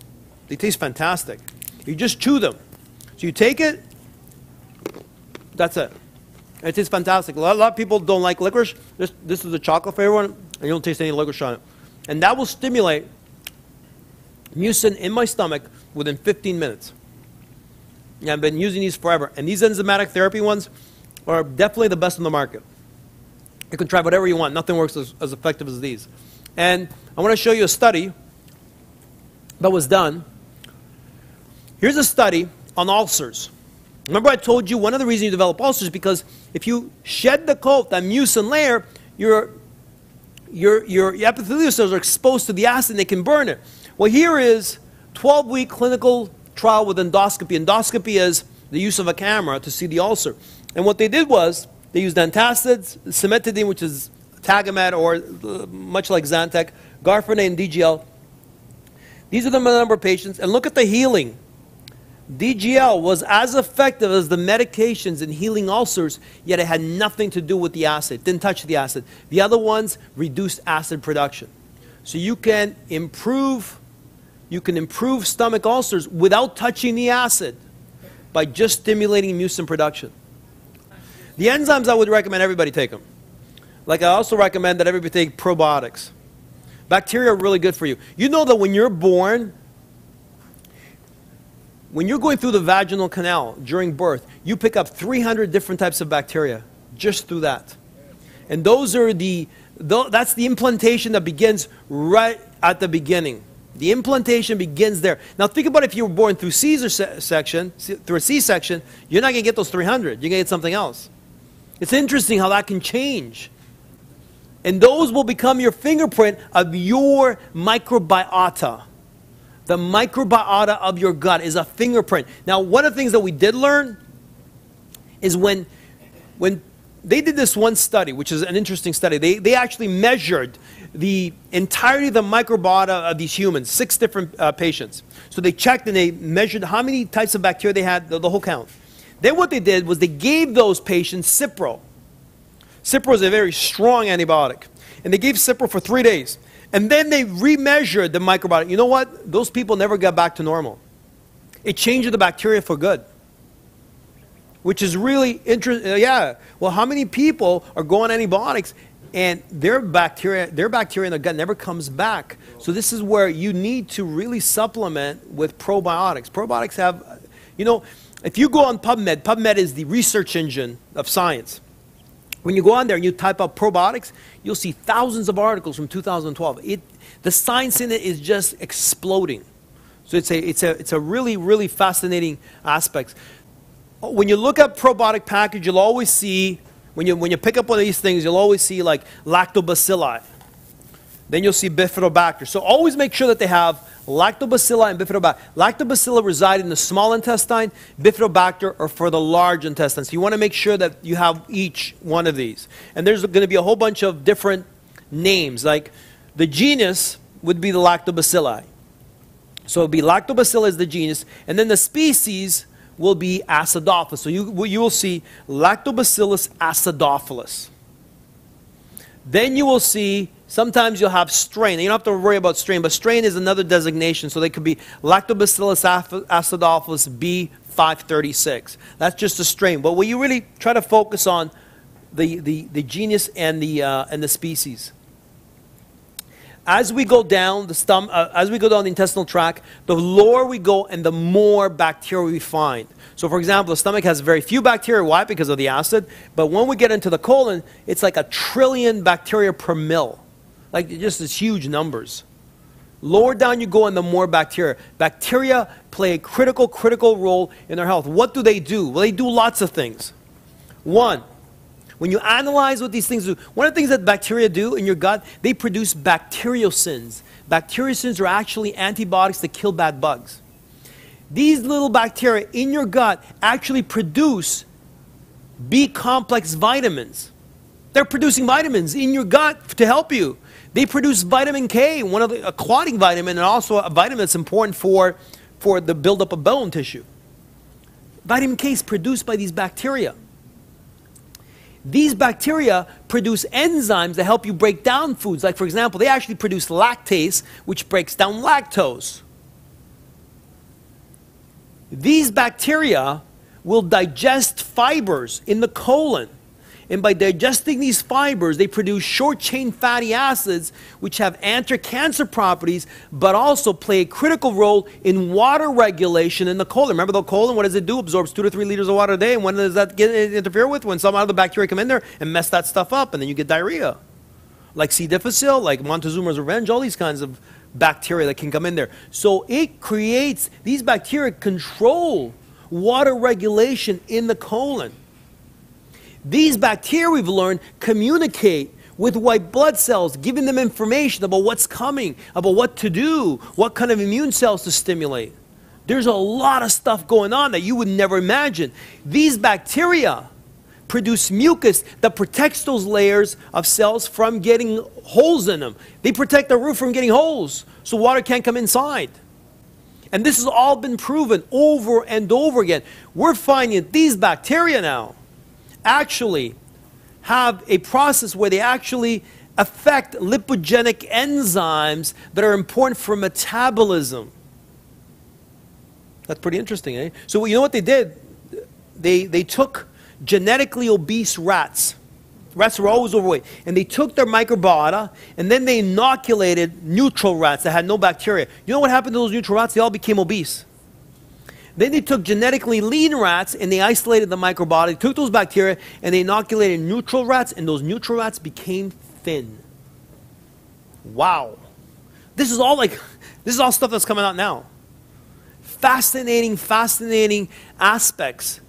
They taste fantastic. You just chew them. So you take it, that's it. It tastes fantastic. A lot, a lot of people don't like licorice. This, this is the chocolate for everyone, and you don't taste any licorice on it. And that will stimulate mucin in my stomach within fifteen minutes. And I've been using these forever. And these enzymatic therapy ones are definitely the best on the market. You can try whatever you want. Nothing works as, as effective as these. And I want to show you a study that was done. Here's a study on ulcers. Remember I told you one of the reasons you develop ulcers is because if you shed the coat, that mucin layer, your, your, your epithelial cells are exposed to the acid and they can burn it. Well, here is twelve-week clinical trial with endoscopy. Endoscopy is the use of a camera to see the ulcer. And what they did was they used antacids, cimetidine, which is Tagamet or much like Zantac, Garfanet, and D G L. These are the number of patients. And look at the healing. D G L was as effective as the medications in healing ulcers, yet it had nothing to do with the acid. It didn't touch the acid. The other ones reduced acid production. So you can improve, you can improve stomach ulcers without touching the acid by just stimulating mucin production. The enzymes I would recommend everybody take them. Like I also recommend that everybody take probiotics. Bacteria are really good for you. You know that when you're born, when you're going through the vaginal canal during birth, you pick up three hundred different types of bacteria just through that. And those are the, that's the implantation that begins right at the beginning. The implantation begins there. Now think about if you were born through Caesar section, through a C-section, you're not going to get those three hundred. You're going to get something else. It's interesting how that can change. And those will become your fingerprint of your microbiota. The microbiota of your gut is a fingerprint. Now, one of the things that we did learn is when, when they did this one study, which is an interesting study, they, they actually measured the entirety of the microbiota of these humans, six different uh, patients. So they checked and they measured how many types of bacteria they had, the, the whole count. Then what they did was they gave those patients Cipro. Cipro is a very strong antibiotic. And they gave Cipro for three days. And then they remeasured the microbiota. You know what? Those people never got back to normal. It changed the bacteria for good. Which is really interesting. Yeah. Well, how many people are going on antibiotics and their bacteria, their bacteria in the gut never comes back? So this is where you need to really supplement with probiotics. Probiotics have, you know, if you go on PubMed, PubMed is the research engine of science. When you go on there and you type up probiotics, you'll see thousands of articles from two thousand twelve. It, the science in it is just exploding. So it's a, it's a, it's a really, really fascinating aspect. When you look at probiotic package, you'll always see, when you, when you pick up one of these things, you'll always see like lactobacilli. Then you'll see bifidobacter. So always make sure that they have lactobacilli and bifidobacter. Lactobacilli reside in the small intestine. Bifidobacter are for the large intestine. So you want to make sure that you have each one of these. And there's going to be a whole bunch of different names. Like the genus would be the lactobacilli. So it would be lactobacilli is the genus. And then the species will be acidophilus. So you, you will see lactobacillus acidophilus. Then you will see, sometimes you'll have strain. You don't have to worry about strain, but strain is another designation. So they could be Lactobacillus acidophilus B five thirty-six. That's just a strain. But when you really try to focus on the, the, the genus and the, uh, and the species. As we go down the stom uh, as we go down the intestinal tract, the lower we go and the more bacteria we find. So for example, the stomach has very few bacteria. Why? Because of the acid. But when we get into the colon, it's like a trillion bacteria per mil. Like just these huge numbers. Lower down you go and the more bacteria. Bacteria play a critical, critical role in our health. What do they do? Well, they do lots of things. One, when you analyze what these things do, one of the things that bacteria do in your gut, they produce bacteriocins. Bacteriocins are actually antibiotics that kill bad bugs. These little bacteria in your gut actually produce B complex vitamins. They're producing vitamins in your gut to help you. They produce vitamin K, one of the, a clotting vitamin, and also a vitamin that's important for, for the buildup of bone tissue. Vitamin K is produced by these bacteria. These bacteria produce enzymes that help you break down foods. Like, for example, they actually produce lactase, which breaks down lactose. These bacteria will digest fibers in the colon. And by digesting these fibers, they produce short-chain fatty acids, which have anti-cancer properties, but also play a critical role in water regulation in the colon. Remember the colon, what does it do? Absorbs two to three liters of water a day. And when does that get interfere with? When some other bacteria come in there and mess that stuff up, and then you get diarrhea. Like C. difficile, like Montezuma's revenge, all these kinds of bacteria that can come in there. So it creates, these bacteria control water regulation in the colon. These bacteria, we've learned, communicate with white blood cells, giving them information about what's coming, about what to do, what kind of immune cells to stimulate. There's a lot of stuff going on that you would never imagine. These bacteria produce mucus that protects those layers of cells from getting holes in them. They protect the roof from getting holes, so water can't come inside. And this has all been proven over and over again. We're finding that these bacteria now actually have a process where they actually affect lipogenic enzymes that are important for metabolism. That's pretty interesting, eh? So you know what they did? They, they took genetically obese rats rats were always overweight. And they took their microbiota, and then they inoculated neutral rats that had no bacteria. You know what happened to those neutral rats? They all became obese. Then they took genetically lean rats, and they isolated the microbiota. They took those bacteria, and they inoculated neutral rats, and those neutral rats became thin. Wow. This is all like, this is all stuff that's coming out now. Fascinating, fascinating aspects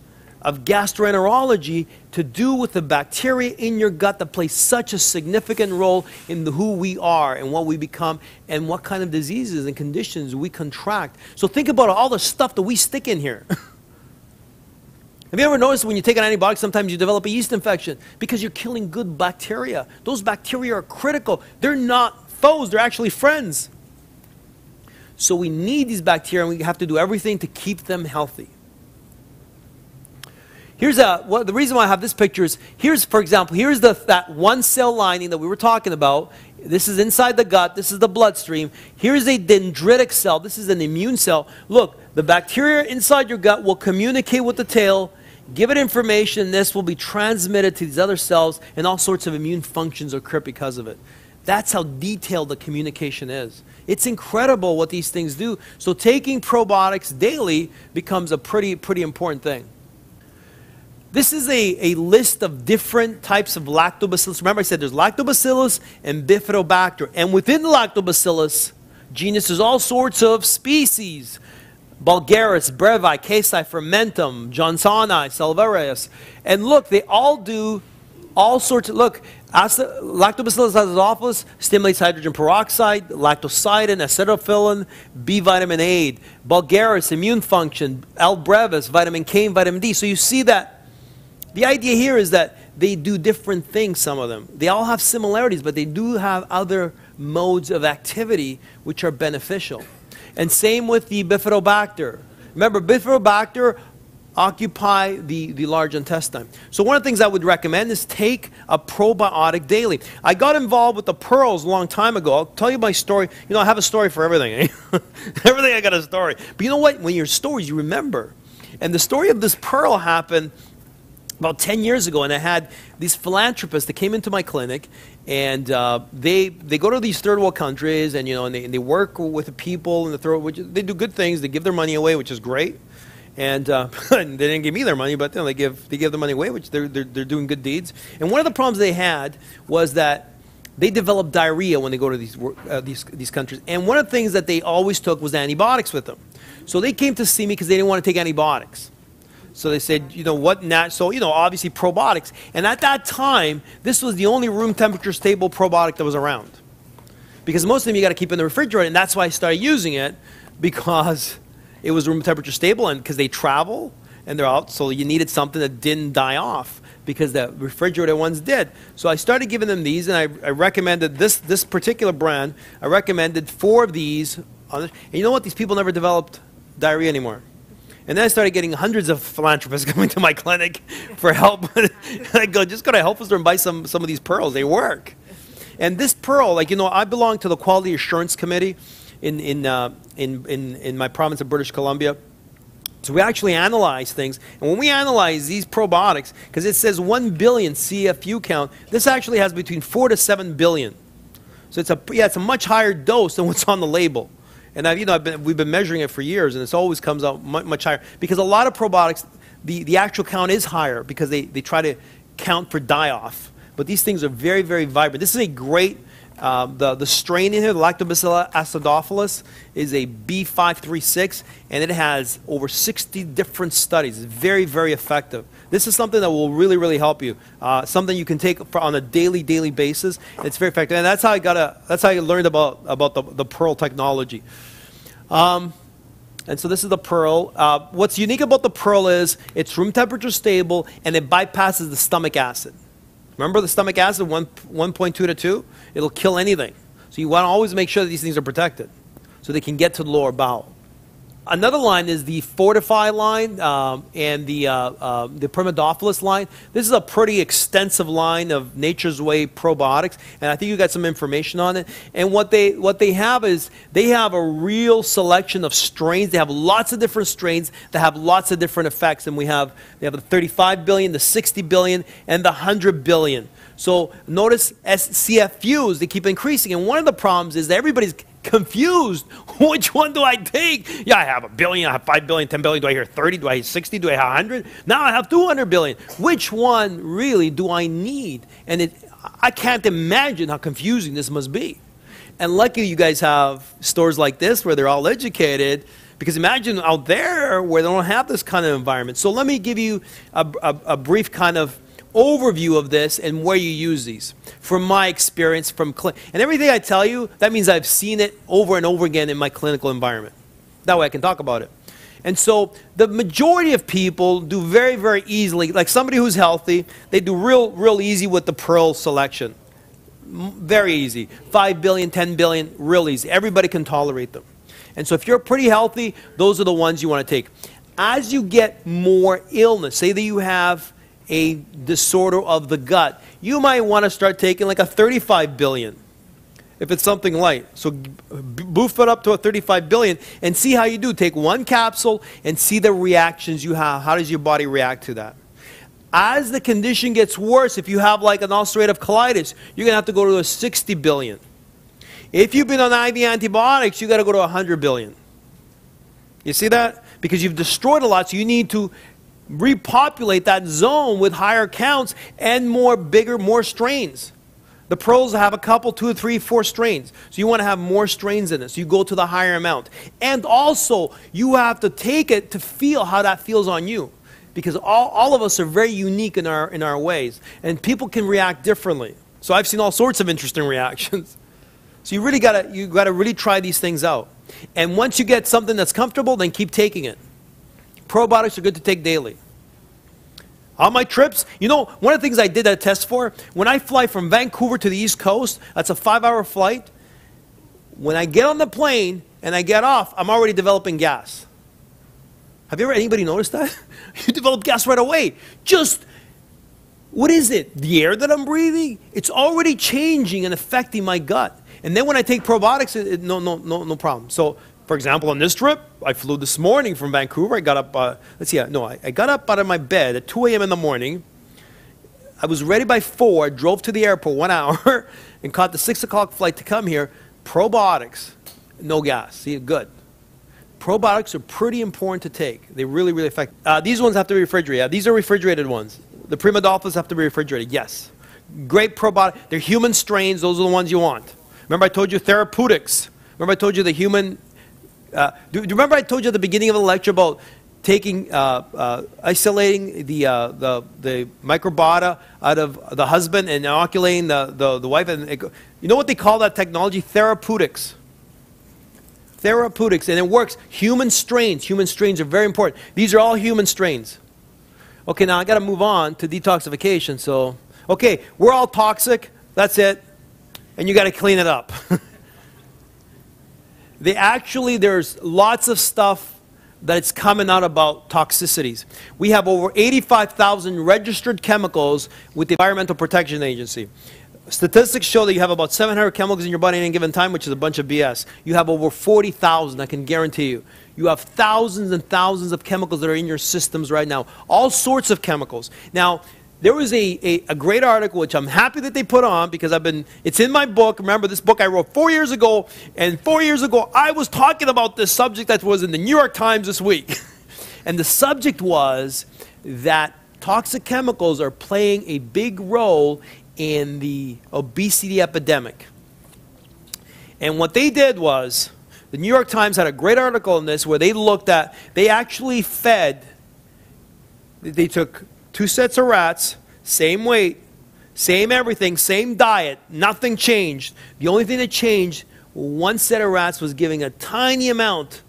of gastroenterology to do with the bacteria in your gut that plays such a significant role in the who we are and what we become and what kind of diseases and conditions we contract. So think about all the stuff that we stick in here. Have you ever noticed when you take an antibiotic, sometimes you develop a yeast infection because you're killing good bacteria. Those bacteria are critical. They're not foes, they're actually friends. So we need these bacteria and we have to do everything to keep them healthy. Here's a, well, the reason why I have this picture is, here's, for example, here's the, that one cell lining that we were talking about. This is inside the gut. This is the bloodstream. Here's a dendritic cell. This is an immune cell. Look, the bacteria inside your gut will communicate with the tail, give it information, and this will be transmitted to these other cells, and all sorts of immune functions occur because of it. That's how detailed the communication is. It's incredible what these things do. So taking probiotics daily becomes a pretty, pretty important thing. This is a, a list of different types of lactobacillus. Remember I said there's lactobacillus and bifidobacter. And within the lactobacillus genus, there's all sorts of species. Bulgaris, brevi, caseyi, fermentum, johnsoni, salivarius. And look, they all do all sorts of, look, lactobacillus acidophilus stimulates hydrogen peroxide, lactocidin, acetophyllin, B vitamin A, Bulgaris, immune function, L. brevis, vitamin K and vitamin D. So you see that the idea here is that they do different things, some of them. They all have similarities, but they do have other modes of activity which are beneficial. And same with the bifidobacter. Remember, bifidobacter occupy the, the large intestine. So one of the things I would recommend is take a probiotic daily. I got involved with the pearls a long time ago. I'll tell you my story. You know, I have a story for everything. Eh? Everything, I got a story. But you know what? When you hear stories, you remember. And the story of this pearl happened about ten years ago, and I had these philanthropists that came into my clinic, and uh, they they go to these third world countries, and you know, and they, and they work with the people in the third, which they do good things. They give their money away, which is great, and, uh, and they didn't give me their money, but you know, they give they give the money away, which they're, they're they're doing good deeds. And one of the problems they had was that they developed diarrhea when they go to these uh, these these countries, and one of the things that they always took was antibiotics with them. So they came to see me because they didn't want to take antibiotics. So they said, you know, what nat so, you know, obviously probiotics. And at that time, this was the only room temperature stable probiotic that was around. Because most of them you got to keep in the refrigerator, and that's why I started using it, because it was room temperature stable, and because they travel and they're out, so you needed something that didn't die off, because the refrigerator ones did. So I started giving them these, and I, I recommended this, this particular brand. I recommended four of these. And you know what? These people never developed diarrhea anymore. And then I started getting hundreds of philanthropists coming to my clinic for help. I go, just go to a health store and buy some, some of these pearls. They work. And this pearl, like, you know, I belong to the Quality Assurance Committee in, in, uh, in, in, in my province of British Columbia. So we actually analyze things. And when we analyze these probiotics, because it says one billion C F U count, this actually has between four to seven billion. So it's a, yeah, it's a much higher dose than what's on the label. And I've, you know, I've been, we've been measuring it for years, and it always comes out much, much higher. Because a lot of probiotics, the, the actual count is higher because they, they try to count for die-off. But these things are very, very vibrant. This is a great, uh, the, the strain in here, the Lactobacillus acidophilus, is a B five three six, and it has over sixty different studies. It's very, very effective. This is something that will really, really help you. Uh, something you can take on a daily, daily basis. It's very effective, and that's how I got a, that's how I learned about about the, the Pearl technology. Um, and so this is the Pearl. Uh, what's unique about the Pearl is it's room temperature stable, and it bypasses the stomach acid. Remember the stomach acid, one one point two to two. It'll kill anything. So you want to always make sure that these things are protected, so they can get to the lower bowel. Another line is the Fortify line um, and the, uh, uh, the Permodophilus line. This is a pretty extensive line of Nature's Way probiotics, and I think you got some information on it. And what they, what they have is they have a real selection of strains. They have lots of different strains that have lots of different effects, and we have, they have the thirty-five billion, the sixty billion, and the one hundred billion. So notice C F Us, they keep increasing, and one of the problems is that everybody's confused. Which one do I take? Yeah, I have a billion, I have five billion, ten billion, do I hear thirty, do I hear sixty, do I have one hundred? Now I have two hundred billion. Which one really do I need? And it, I can't imagine how confusing this must be. And luckily you guys have stores like this where they're all educated, because imagine out there where they don't have this kind of environment. So let me give you a, a, a brief kind of overview of this and where you use these. From my experience, from clin- and everything I tell you, that means I've seen it over and over again in my clinical environment. That way I can talk about it. And so the majority of people do very, very easily, like somebody who's healthy, they do real, real easy with the pearl selection. Very easy. five billion, ten billion, real easy. Everybody can tolerate them. And so if you're pretty healthy, those are the ones you want to take. As you get more illness, say that you have a disorder of the gut, you might want to start taking like a thirty-five billion if it's something light. So boof it up to a thirty-five billion and see how you do. Take one capsule and see the reactions you have. How does your body react to that? As the condition gets worse, if you have like an ulcerative colitis, you're going to have to go to a sixty billion. If you've been on I V antibiotics, you got to go to one hundred billion. You see that? Because you've destroyed a lot, so you need to repopulate that zone with higher counts and more bigger, more strains. The pearls have a couple, two, three, four strains. So you want to have more strains in it. So you go to the higher amount. And also, you have to take it to feel how that feels on you. Because all, all of us are very unique in our, in our ways. And people can react differently. So I've seen all sorts of interesting reactions. So you really gotta, you gotta really try these things out. And once you get something that's comfortable, then keep taking it. Probiotics are good to take daily. On my trips, you know, one of the things I did that test for, when I fly from Vancouver to the East Coast, that's a five-hour flight. When I get on the plane and I get off, I'm already developing gas. Have you ever, anybody noticed that? You develop gas right away. Just, what is it? The air that I'm breathing? It's already changing and affecting my gut. And then when I take probiotics, it, it, no, no, no, no problem. So, for example, on this trip, I flew this morning from Vancouver. I got up, uh, let's see, no, I, I got up out of my bed at two a m in the morning. I was ready by four, drove to the airport one hour, and caught the six o'clock flight to come here. Probiotics, no gas. See, good. Probiotics are pretty important to take. They really, really affect. Uh, these ones have to be refrigerated. Yeah, these are refrigerated ones. The Primadophilus have to be refrigerated, yes. Great probiotics. They're human strains. Those are the ones you want. Remember I told you therapeutics. Remember I told you the human... Uh, do, do you remember I told you at the beginning of the lecture about taking, uh, uh, isolating the, uh, the, the microbiota out of the husband and inoculating the, the, the wife? And it, you know what they call that technology? Therapeutics. Therapeutics, and it works. Human strains. Human strains are very important. These are all human strains. Okay, now I got to move on to detoxification. So, okay, we're all toxic. That's it. And you got to clean it up. They actually, there's lots of stuff that's coming out about toxicities. We have over eighty-five thousand registered chemicals with the Environmental Protection Agency. Statistics show that you have about seven hundred chemicals in your body at any given time, which is a bunch of B S. You have over forty thousand, I can guarantee you. You have thousands and thousands of chemicals that are in your systems right now. All sorts of chemicals. Now, there was a, a, a great article, which I'm happy that they put on, because I've been, it's in my book. Remember, this book I wrote four years ago, and four years ago, I was talking about this subject that was in the New York Times this week. And the subject was that toxic chemicals are playing a big role in the obesity epidemic. And what they did was, the New York Times had a great article on this where they looked at, they actually fed, they took two sets of rats, same weight, same everything, same diet, nothing changed. The only thing that changed, one set of rats was giving a tiny amount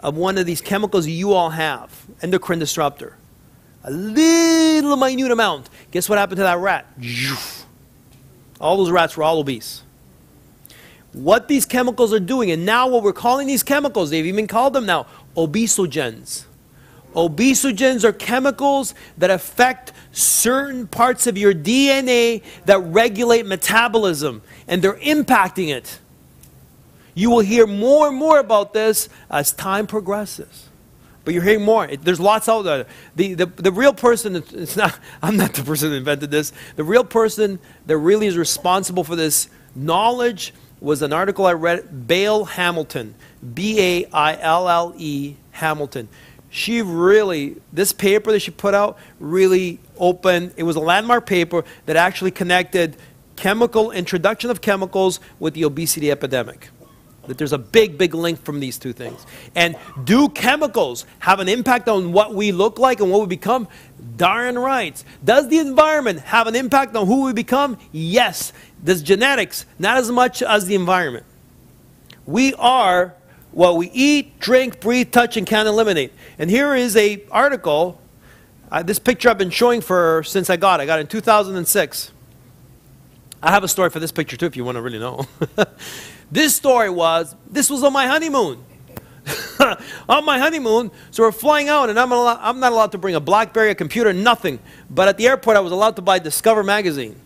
of one of these chemicals you all have, endocrine disruptor. A little minute amount. Guess what happened to that rat? All those rats were all obese. What these chemicals are doing, and now what we're calling these chemicals, they've even called them now, obesogens. Obesogens are chemicals that affect certain parts of your D N A that regulate metabolism, and they're impacting it. You will hear more and more about this as time progresses. But you're hearing more. It, there's lots out there. The, the, the real person, it's not, I'm not the person who invented this. The real person that really is responsible for this knowledge was an article I read, Bayle Hamilton, B A I L L E Hamilton. She really, this paper that she put out really opened, it was a landmark paper that actually connected chemical, introduction of chemicals with the obesity epidemic. That there's a big, big link from these two things. And do chemicals have an impact on what we look like and what we become? Darn right. Does the environment have an impact on who we become? Yes. Does genetics? Not as much as the environment. We are what we eat, drink, breathe, touch, and can't eliminate. And here is an article. Uh, this picture I've been showing for since I got it. I got it in two thousand six. I have a story for this picture too if you want to really know. This story was, this was on my honeymoon. On my honeymoon, so we're flying out, and I'm, al I'm not allowed to bring a BlackBerry, a computer, nothing. But at the airport, I was allowed to buy Discover magazine.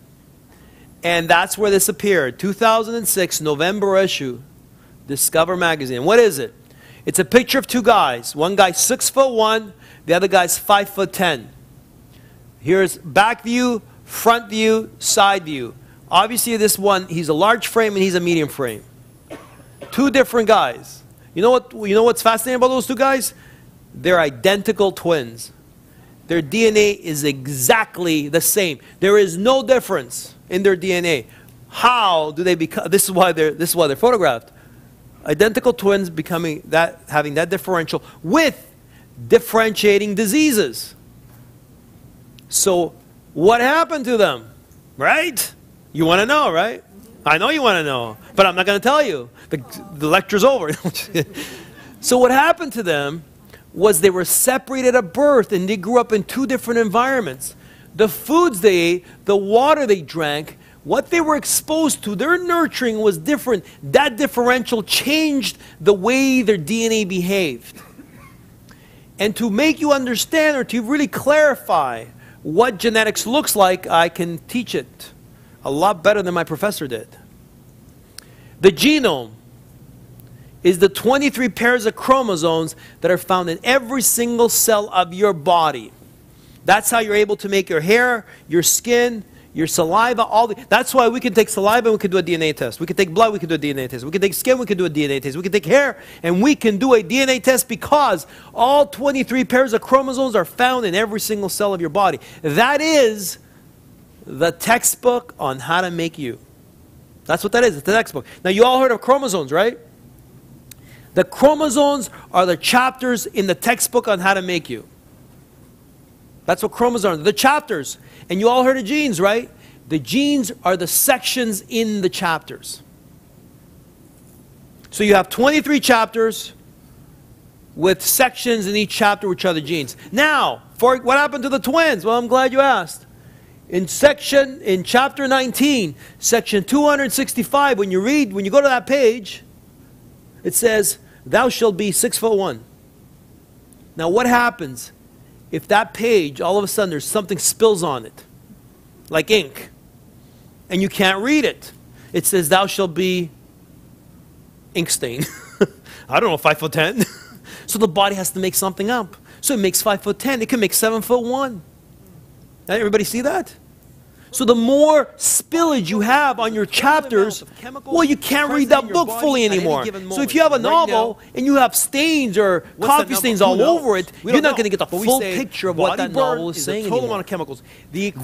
And that's where this appeared, two thousand six, November issue. Discover magazine. What is it? It's a picture of two guys. One guy six foot one, the other guy's five foot ten. Here's back view, front view, side view. Obviously, this one, he's a large frame and he's a medium frame. Two different guys. You know what? You know what's fascinating about those two guys? They're identical twins. Their D N A is exactly the same. There is no difference in their D N A. How do they become? This is why they're. This is why they're photographed. Identical twins becoming that, having that differential with differentiating diseases. So what happened to them, right? You want to know, right? I know you want to know, but I'm not going to tell you. The, the lecture's over. So what happened to them was they were separated at birth, and they grew up in two different environments. The foods they ate, the water they drank, what they were exposed to, their nurturing was different. That differential changed the way their D N A behaved. And to make you understand, or to really clarify what genetics looks like, I can teach it a lot better than my professor did. The genome is the twenty-three pairs of chromosomes that are found in every single cell of your body. That's how you're able to make your hair, your skin, your saliva, all the, that's why we can take saliva and we can do a D N A test. We can take blood, we can do a D N A test. We can take skin, we can do a D N A test. We can take hair, and we can do a D N A test because all twenty-three pairs of chromosomes are found in every single cell of your body. That is the textbook on how to make you. That's what that is, it's the textbook. Now you all heard of chromosomes, right? The chromosomes are the chapters in the textbook on how to make you. That's what chromosomes are, the chapters. And you all heard of genes, right? The genes are the sections in the chapters. So you have twenty-three chapters with sections in each chapter which are the genes. Now, for what happened to the twins? Well, I'm glad you asked. In section, in chapter nineteen, section two hundred sixty-five, when you read, when you go to that page, it says, thou shalt be six foot one. Now what happens? If that page, all of a sudden, there's something spills on it, like ink, and you can't read it. It says, thou shalt be ink stain. I don't know, five foot ten. So the body has to make something up. So it makes five foot ten. It can make seven foot one. Now, everybody see that? So the more spillage you have on your chapters, well, you can't read that book fully anymore. So if you have a novel and you have stains or coffee stains all over it, you're not going to get the full picture of what that novel is saying anymore.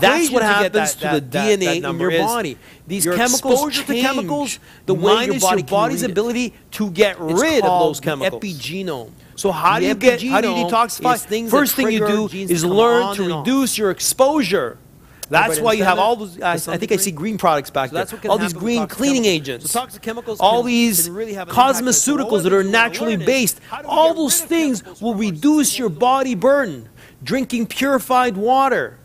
That's what happens to the D N A in your body. These chemicals change the way your body's ability to get rid of those chemicals. Epigenome. So how do you get? How do you detoxify? First thing you do is learn to reduce your exposure. That's everybody why you have all those, uh, I think I see green products back so there, all these green cleaning agents, so chemicals all can, these can really cosmeceuticals that are naturally based, all those things will reduce your body burden. Drinking purified water.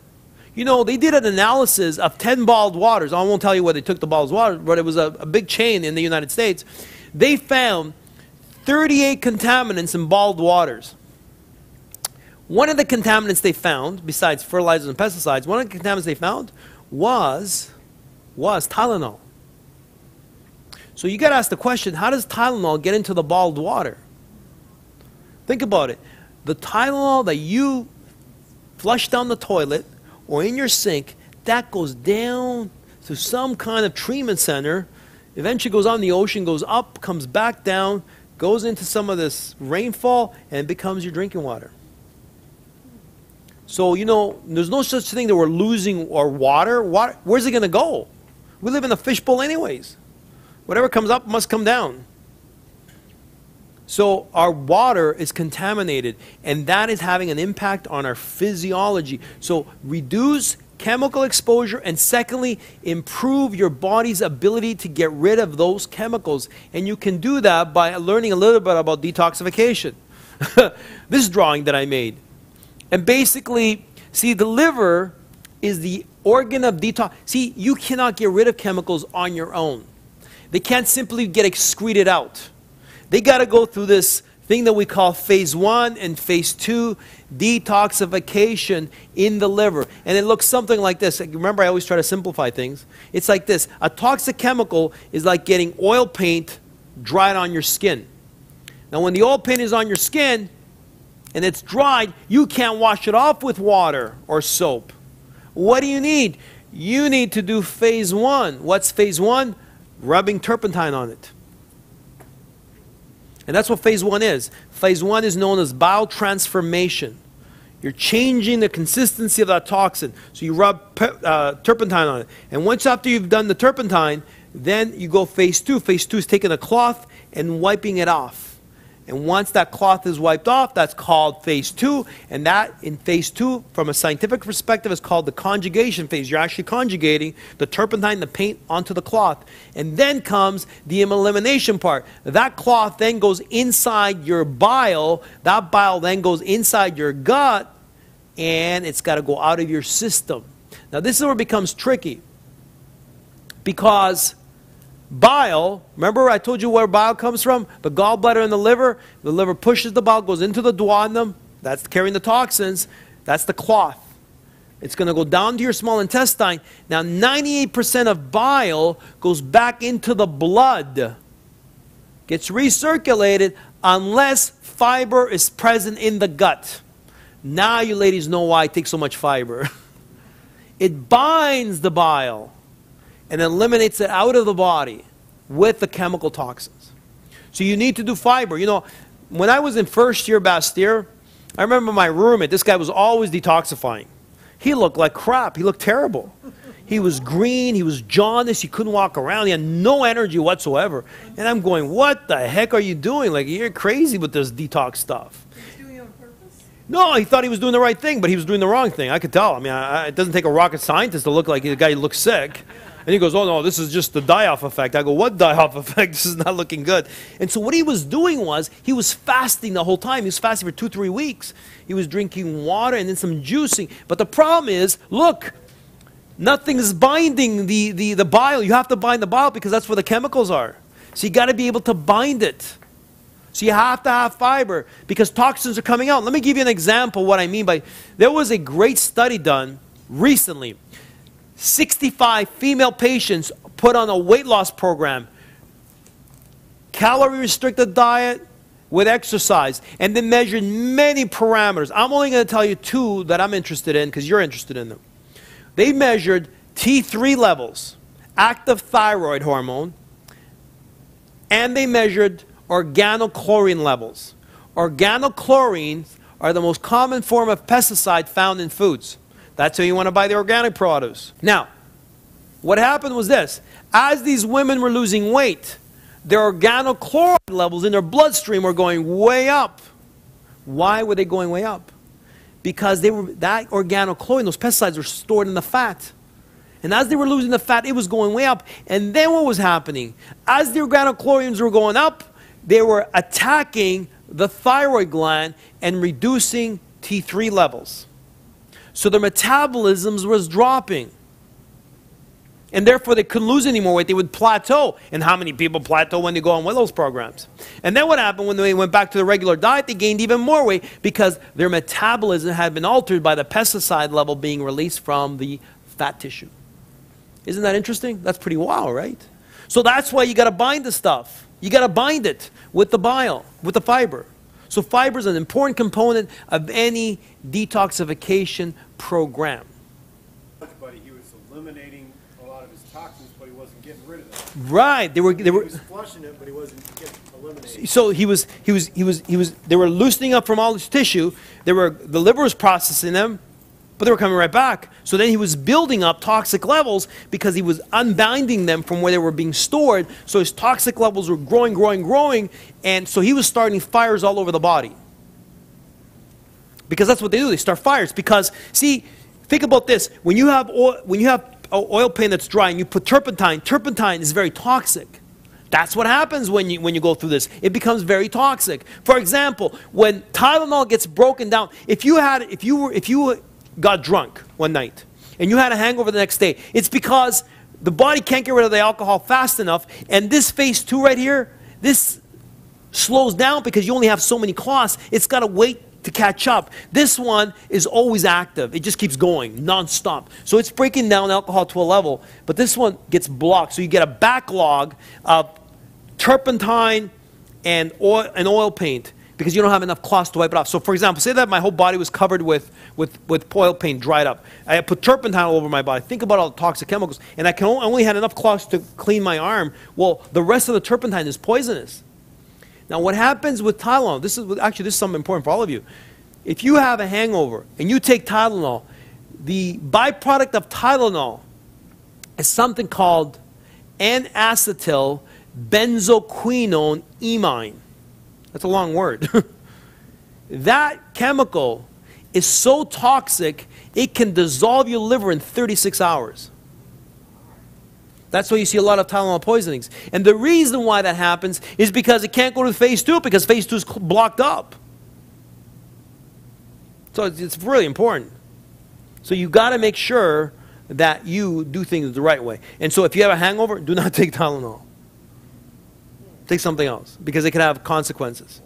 You know, they did an analysis of ten bottled waters. I won't tell you where they took the bottled water, but it was a, a big chain in the United States. They found thirty-eight contaminants in bottled waters. One of the contaminants they found, besides fertilizers and pesticides, one of the contaminants they found was, was Tylenol. So you got to ask the question, how does Tylenol get into the bottled water? Think about it. The Tylenol that you flush down the toilet or in your sink, that goes down to some kind of treatment center, eventually goes on the ocean, goes up, comes back down, goes into some of this rainfall, and becomes your drinking water. So, you know, there's no such thing that we're losing our water. Water, where's it going to go? We live in a fishbowl anyways. Whatever comes up must come down. So our water is contaminated, and that is having an impact on our physiology. So reduce chemical exposure, and secondly, improve your body's ability to get rid of those chemicals. And you can do that by learning a little bit about detoxification. This drawing that I made. And basically, see, the liver is the organ of detox. See, you cannot get rid of chemicals on your own. They can't simply get excreted out. They got to go through this thing that we call phase one and phase two detoxification in the liver. And it looks something like this. Remember, I always try to simplify things. It's like this. A toxic chemical is like getting oil paint dried on your skin. Now, when the oil paint is on your skin and it's dried, you can't wash it off with water or soap. What do you need? You need to do phase one. What's phase one? Rubbing turpentine on it. And that's what phase one is. Phase one is known as biotransformation. You're changing the consistency of that toxin. So you rub uh, turpentine on it. And once after you've done the turpentine, then you go phase two. Phase two is taking a cloth and wiping it off. And once that cloth is wiped off, that's called phase two. And that, in phase two, from a scientific perspective, is called the conjugation phase. You're actually conjugating the turpentine, the paint, onto the cloth. And then comes the elimination part. That cloth then goes inside your bile. That bile then goes inside your gut. And it's got to go out of your system. Now, this is where it becomes tricky. Because bile, remember I told you where bile comes from? The gallbladder and the liver. The liver pushes the bile, goes into the duodenum. That's carrying the toxins. That's the cloth. It's going to go down to your small intestine. Now, ninety-eight percent of bile goes back into the blood. Gets recirculated unless fiber is present in the gut. Now you ladies know why it takes so much fiber. It binds the bile and eliminates it out of the body with the chemical toxins. So you need to do fiber. You know, when I was in first year Bastyr, I remember my roommate, this guy was always detoxifying. He looked like crap. He looked terrible. He was green. He was jaundiced. He couldn't walk around. He had no energy whatsoever. And I'm going, what the heck are you doing? Like, you're crazy with this detox stuff. No, he thought he was doing the right thing, but he was doing the wrong thing. I could tell. I mean, I, it doesn't take a rocket scientist to look like the guy who looks sick. And he goes, oh, no, this is just the die-off effect. I go, what die-off effect? This is not looking good. And so what he was doing was he was fasting the whole time. He was fasting for two, three weeks. He was drinking water and then some juicing. But the problem is, look, nothing is binding the, the, the bile. You have to bind the bile because that's where the chemicals are. So you got to be able to bind it. So you have to have fiber because toxins are coming out. Let me give you an example of what I mean by, there was a great study done recently. sixty-five female patients put on a weight loss program, calorie restricted diet with exercise, and they measured many parameters. I'm only going to tell you two that I'm interested in because you're interested in them. They measured T three levels, active thyroid hormone, and they measured organochlorine levels. Organochlorines are the most common form of pesticide found in foods. That's how you want to buy the organic produce. Now, what happened was this. As these women were losing weight, their organochlorine levels in their bloodstream were going way up. Why were they going way up? Because they were, that organochlorine, those pesticides, were stored in the fat. And as they were losing the fat, it was going way up. And then what was happening? As the organochlorines were going up, they were attacking the thyroid gland and reducing T three levels. So their metabolisms was dropping. And therefore, they couldn't lose any more weight. They would plateau. And how many people plateau when they go on weight loss programs? And then what happened when they went back to the regular diet? They gained even more weight because their metabolism had been altered by the pesticide level being released from the fat tissue. Isn't that interesting? That's pretty wild, right? So that's why you got to bind the stuff. You got to bind it with the bile, with the fiber. So fiber is an important component of any detoxification program. Right, they were they were flushing it, but he wasn't getting eliminated. So he was he was he was he was they were loosening up from all this tissue. They were the liver was processing them, but they were coming right back. So then he was building up toxic levels because he was unbinding them from where they were being stored. So his toxic levels were growing, growing, growing, and so he was starting fires all over the body. Because that's what they do, they start fires. Because see, think about this. When you have oil, when you have oil paint that's dry and you put turpentine, turpentine is very toxic. That's what happens when you, when you go through this. It becomes very toxic. For example, when Tylenol gets broken down, if you had, if you were, if you got drunk one night and you had a hangover the next day, it's because the body can't get rid of the alcohol fast enough, and this phase two right here, this slows down because you only have so many clots. It's got to wait to catch up. This one is always active. It just keeps going non-stop. So it's breaking down alcohol to a level, but this one gets blocked. So you get a backlog of turpentine and oil, and oil paint because you don't have enough cloths to wipe it off. So for example, say that my whole body was covered with, with, with oil paint, dried up. I put turpentine all over my body. Think about all the toxic chemicals. And I can only, I only had enough cloths to clean my arm. Well, the rest of the turpentine is poisonous. Now what happens with Tylenol, this is actually this is something important for all of you. If you have a hangover and you take Tylenol, the byproduct of Tylenol is something called N-acetyl benzoquinone imine. That's a long word. That chemical is so toxic it can dissolve your liver in thirty-six hours. That's why you see a lot of Tylenol poisonings. And the reason why that happens is because it can't go to phase two because phase two is blocked up. So it's, it's really important. So you got to make sure that you do things the right way. And so if you have a hangover, do not take Tylenol. Take something else because it can have consequences.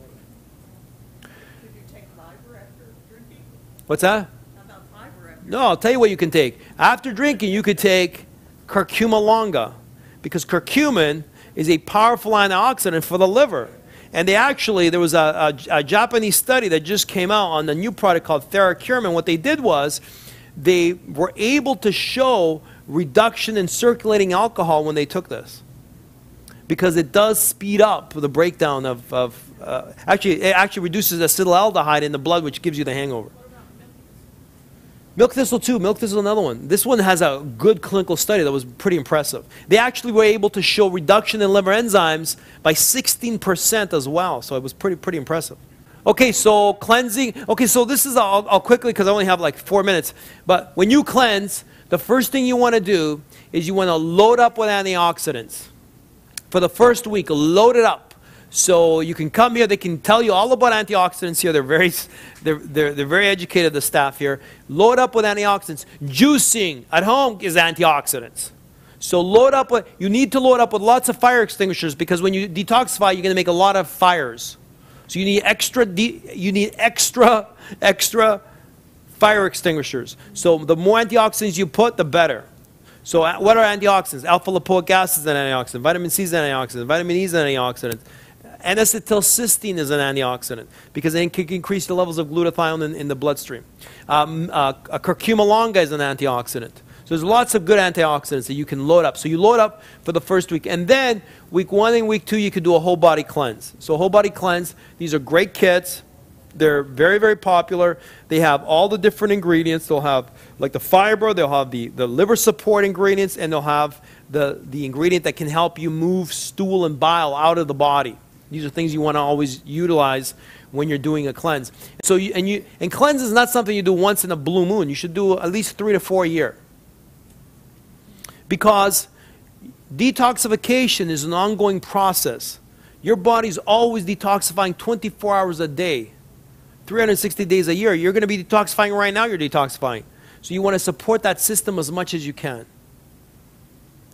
Could you take fiber after drinking? What's that? How about fiber after? No, I'll tell you what you can take. After drinking, you could take curcuma longa, because curcumin is a powerful antioxidant for the liver. And they actually, there was a, a, a Japanese study that just came out on a new product called Theracurmin. What they did was they were able to show reduction in circulating alcohol when they took this, because it does speed up the breakdown of, of uh, actually, it actually reduces acetaldehyde in the blood, which gives you the hangover. Milk thistle too. Milk thistle is another one. This one has a good clinical study that was pretty impressive. They actually were able to show reduction in liver enzymes by sixteen percent as well. So it was pretty, pretty impressive. Okay, so cleansing. Okay, so this is, I'll, I'll quickly, because I only have like four minutes. But when you cleanse, the first thing you want to do is you want to load up with antioxidants. For the first week, load it up. So you can come here, they can tell you all about antioxidants here. They're very, they're, they're, they're very educated, the staff here. Load up with antioxidants. Juicing at home is antioxidants. So load up with, you need to load up with lots of fire extinguishers, because when you detoxify, you're going to make a lot of fires. So you need extra, de, you need extra, extra fire extinguishers. So the more antioxidants you put, the better. So what are antioxidants? Alpha lipoic acid is an antioxidant. Vitamin C is an antioxidant. Vitamin E is an antioxidant. N-acetylcysteine is an antioxidant because it can increase the levels of glutathione in, in the bloodstream. Um, uh, curcuma longa is an antioxidant. So there's lots of good antioxidants that you can load up. So you load up for the first week. And then week one and week two, you could do a whole body cleanse. So whole body cleanse, these are great kits. They're very, very popular. They have all the different ingredients. They'll have like the fiber, they'll have the, the liver support ingredients, and they'll have the, the ingredient that can help you move stool and bile out of the body. These are things you want to always utilize when you're doing a cleanse. So you, and, you, and cleanse is not something you do once in a blue moon. You should do at least three to four a year. Because detoxification is an ongoing process. Your body's always detoxifying twenty-four hours a day. three hundred sixty days a year. You're going to be detoxifying right now, you're detoxifying. So you want to support that system as much as you can.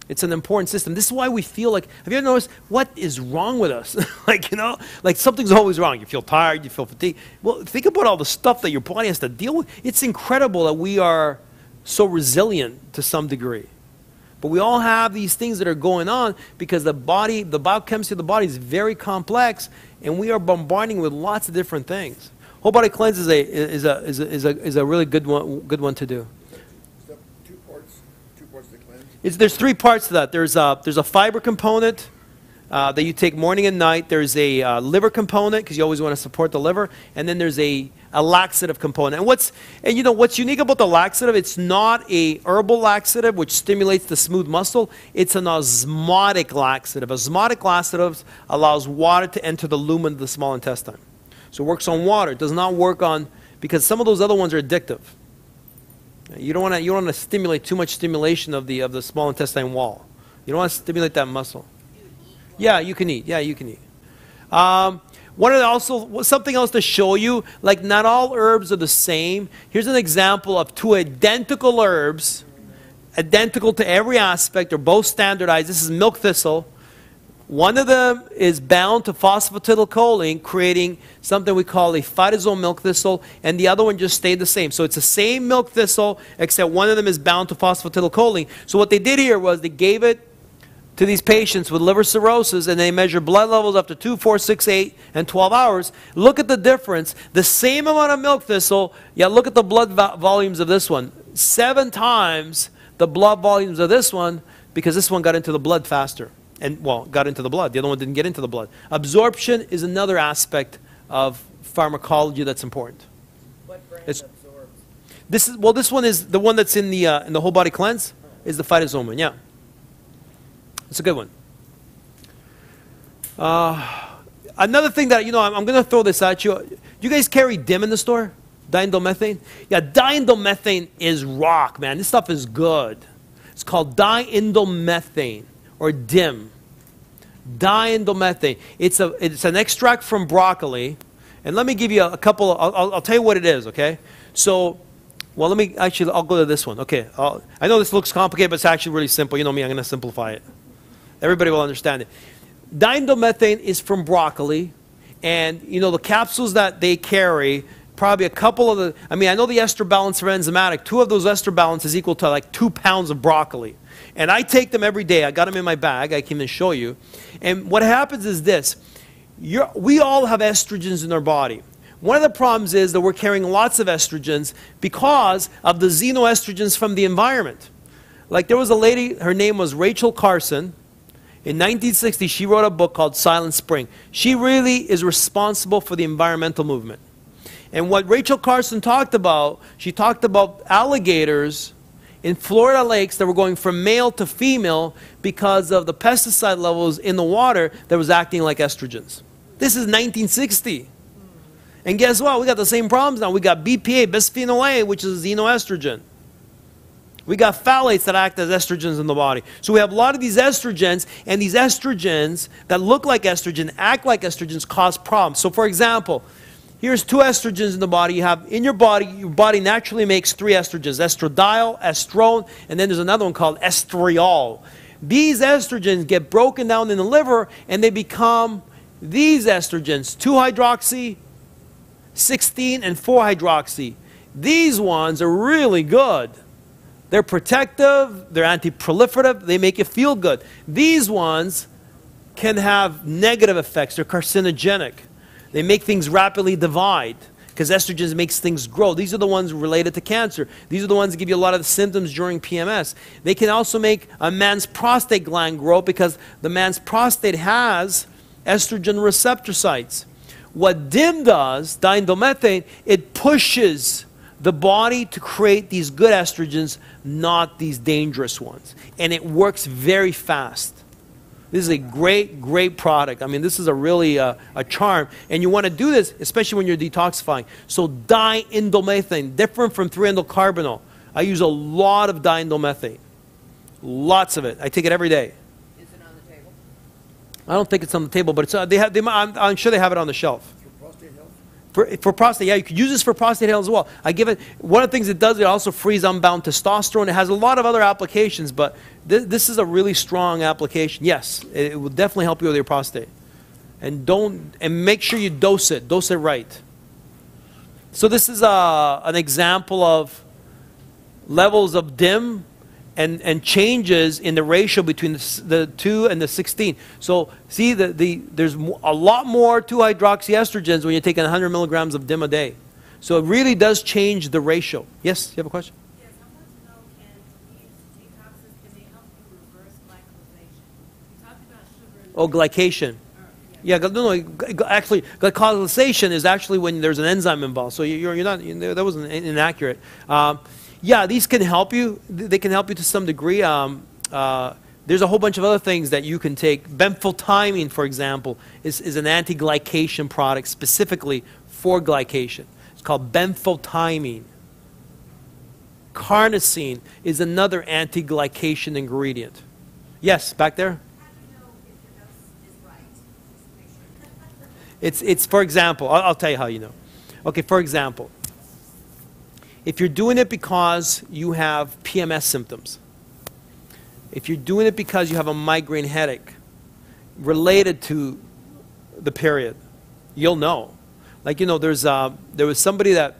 It's an important system. This is why we feel like, have you ever noticed what is wrong with us? Like, you know, like something's always wrong. You feel tired, you feel fatigued. Well, think about all the stuff that your body has to deal with. It's incredible that we are so resilient to some degree. But we all have these things that are going on because the body, the biochemistry of the body is very complex, and we are bombarding with lots of different things. Whole body cleanse is a, is a, is a, is a, is a really good one, good one to do. It's, there's three parts to that. There's a, there's a fiber component uh, that you take morning and night. There's a uh, liver component, because you always want to support the liver. And then there's a, a laxative component. And what's, and you know, what's unique about the laxative, it's not a herbal laxative, which stimulates the smooth muscle. It's an osmotic laxative. Osmotic laxatives allows water to enter the lumen of the small intestine. So it works on water. It does not work on, because some of those other ones are addictive. You don't want to. You don't want to stimulate too much stimulation of the of the small intestine wall. You don't want to stimulate that muscle. Yeah, you can eat. Yeah, you can eat. Um, one of the also something else to show you, like not all herbs are the same. Here's an example of two identical herbs, identical to every aspect. They're both standardized. This is milk thistle. One of them is bound to phosphatidylcholine, creating something we call a phytosome milk thistle, and the other one just stayed the same. So it's the same milk thistle, except one of them is bound to phosphatidylcholine. So what they did here was they gave it to these patients with liver cirrhosis, and they measured blood levels after two, four, six, eight, and twelve hours. Look at the difference. The same amount of milk thistle, yet look at the blood vo volumes of this one. Seven times the blood volumes of this one, because this one got into the blood faster. And, well, got into the blood. The other one didn't get into the blood. Absorption is another aspect of pharmacology that's important. What brand it's, absorbs? This is, well, this one is the one that's in the, uh, in the whole body cleanse, oh. Is the phytosome, yeah. It's a good one. Uh, another thing that, you know, I'm, I'm going to throw this at you. Do you guys carry D I M in the store? Diindolylmethane? Yeah, diindolylmethane is rock, man. This stuff is good. It's called diindolylmethane. Or D I M, diindolylmethane. It's a it's an extract from broccoli, and let me give you a, a couple. Of, I'll, I'll tell you what it is. Okay, so well, let me actually. I'll go to this one. Okay, I'll, I know this looks complicated, but it's actually really simple. You know me. I'm going to simplify it. Everybody will understand it. Diindolylmethane is from broccoli, and you know the capsules that they carry. Probably a couple of the. I mean, I know the ester balance for enzymatic. Two of those ester balances equal to like two pounds of broccoli. And I take them every day. I got them in my bag. I can even show you. And what happens is this. You're, we all have estrogens in our body. One of the problems is that we're carrying lots of estrogens because of the xenoestrogens from the environment. Like there was a lady, her name was Rachel Carson. In nineteen sixty, she wrote a book called Silent Spring. She really is responsible for the environmental movement. And what Rachel Carson talked about, she talked about alligators in Florida lakes that were going from male to female because of the pesticide levels in the water that was acting like estrogens. This is nineteen sixty. And guess what? We got the same problems now. We got B P A, Bisphenol A, which is xenoestrogen. We got phthalates that act as estrogens in the body. So we have a lot of these estrogens, and these estrogens that look like estrogen, act like estrogens, cause problems. So for example, here's two estrogens in the body. You have in your body, your body naturally makes three estrogens, estradiol, estrone, and then there's another one called estriol. These estrogens get broken down in the liver and they become these estrogens, two hydroxy, sixteen, and four hydroxy. These ones are really good. They're protective, they're anti-proliferative, they make you feel good. These ones can have negative effects, they're carcinogenic. They make things rapidly divide because estrogens makes things grow. These are the ones related to cancer. These are the ones that give you a lot of the symptoms during P M S. They can also make a man's prostate gland grow because the man's prostate has estrogen receptor sites. What D I M does, diindolylmethane, it pushes the body to create these good estrogens, not these dangerous ones. And it works very fast. This is a great, great product. I mean, this is a really uh, a charm. And you want to do this, especially when you're detoxifying. So diindolylmethane, different from three-indolcarbinol. I use a lot of diindolylmethane. Lots of it. I take it every day. Is it on the table? I don't think it's on the table, but it's, uh, they have, they, I'm, I'm sure they have it on the shelf. For prostate health? For, for prostate, yeah, you could use this for prostate health as well. I give it, one of the things it does, it also frees unbound testosterone. It has a lot of other applications, but th this is a really strong application. Yes, it, it will definitely help you with your prostate. And don't, and make sure you dose it, dose it right. So this is a, an example of levels of D I M and, and changes in the ratio between the, the two and the sixteen. So see, the, the, there's a lot more two hydroxyestrogens when you're taking one hundred milligrams of D I M a day. So it really does change the ratio. Yes, you have a question? Yes, I want to know, can these detoxes, can they help you reverse glycosation? You talked about sugar. Oh, glycation. Yeah, no, no, actually, glycosylation is actually when there's an enzyme involved. So you're, you're not, you're, that wasn't inaccurate. Um, yeah, these can help you. They can help you to some degree. Um, uh, there's a whole bunch of other things that you can take. Benfotiamine, for example, is, is an anti-glycation product specifically for glycation. It's called benfotiamine. Carnosine is another anti-glycation ingredient. Yes, back there? It's, it's for example, I'll, I'll tell you how you know. Okay, for example, if you're doing it because you have P M S symptoms, if you're doing it because you have a migraine headache related to the period, you'll know. Like, you know, there's, uh, there was somebody that,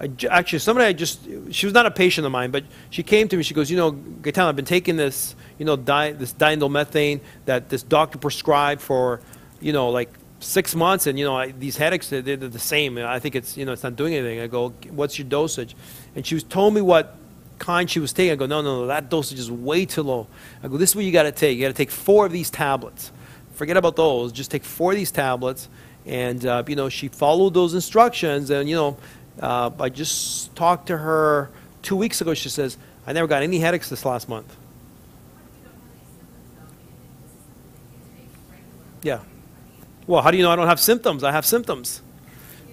I j actually somebody I just, she was not a patient of mine, but she came to me, she goes, you know, Gaetano, I've been taking this, you know, di this diindolylmethane that this doctor prescribed for, you know, like, six months, and you know I, these headaches, they're, they're the same. I think it's, you know, it's not doing anything. I go, what's your dosage? And she was told me what kind she was taking. I go, no, no, no, that dosage is way too low. I go, this is what you got to take. You got to take four of these tablets. Forget about those. Just take four of these tablets. And uh, you know, she followed those instructions. And you know, uh, I just talked to her two weeks ago. She says, I never got any headaches this last month. Yeah. Well, how do you know I don't have symptoms? I have symptoms.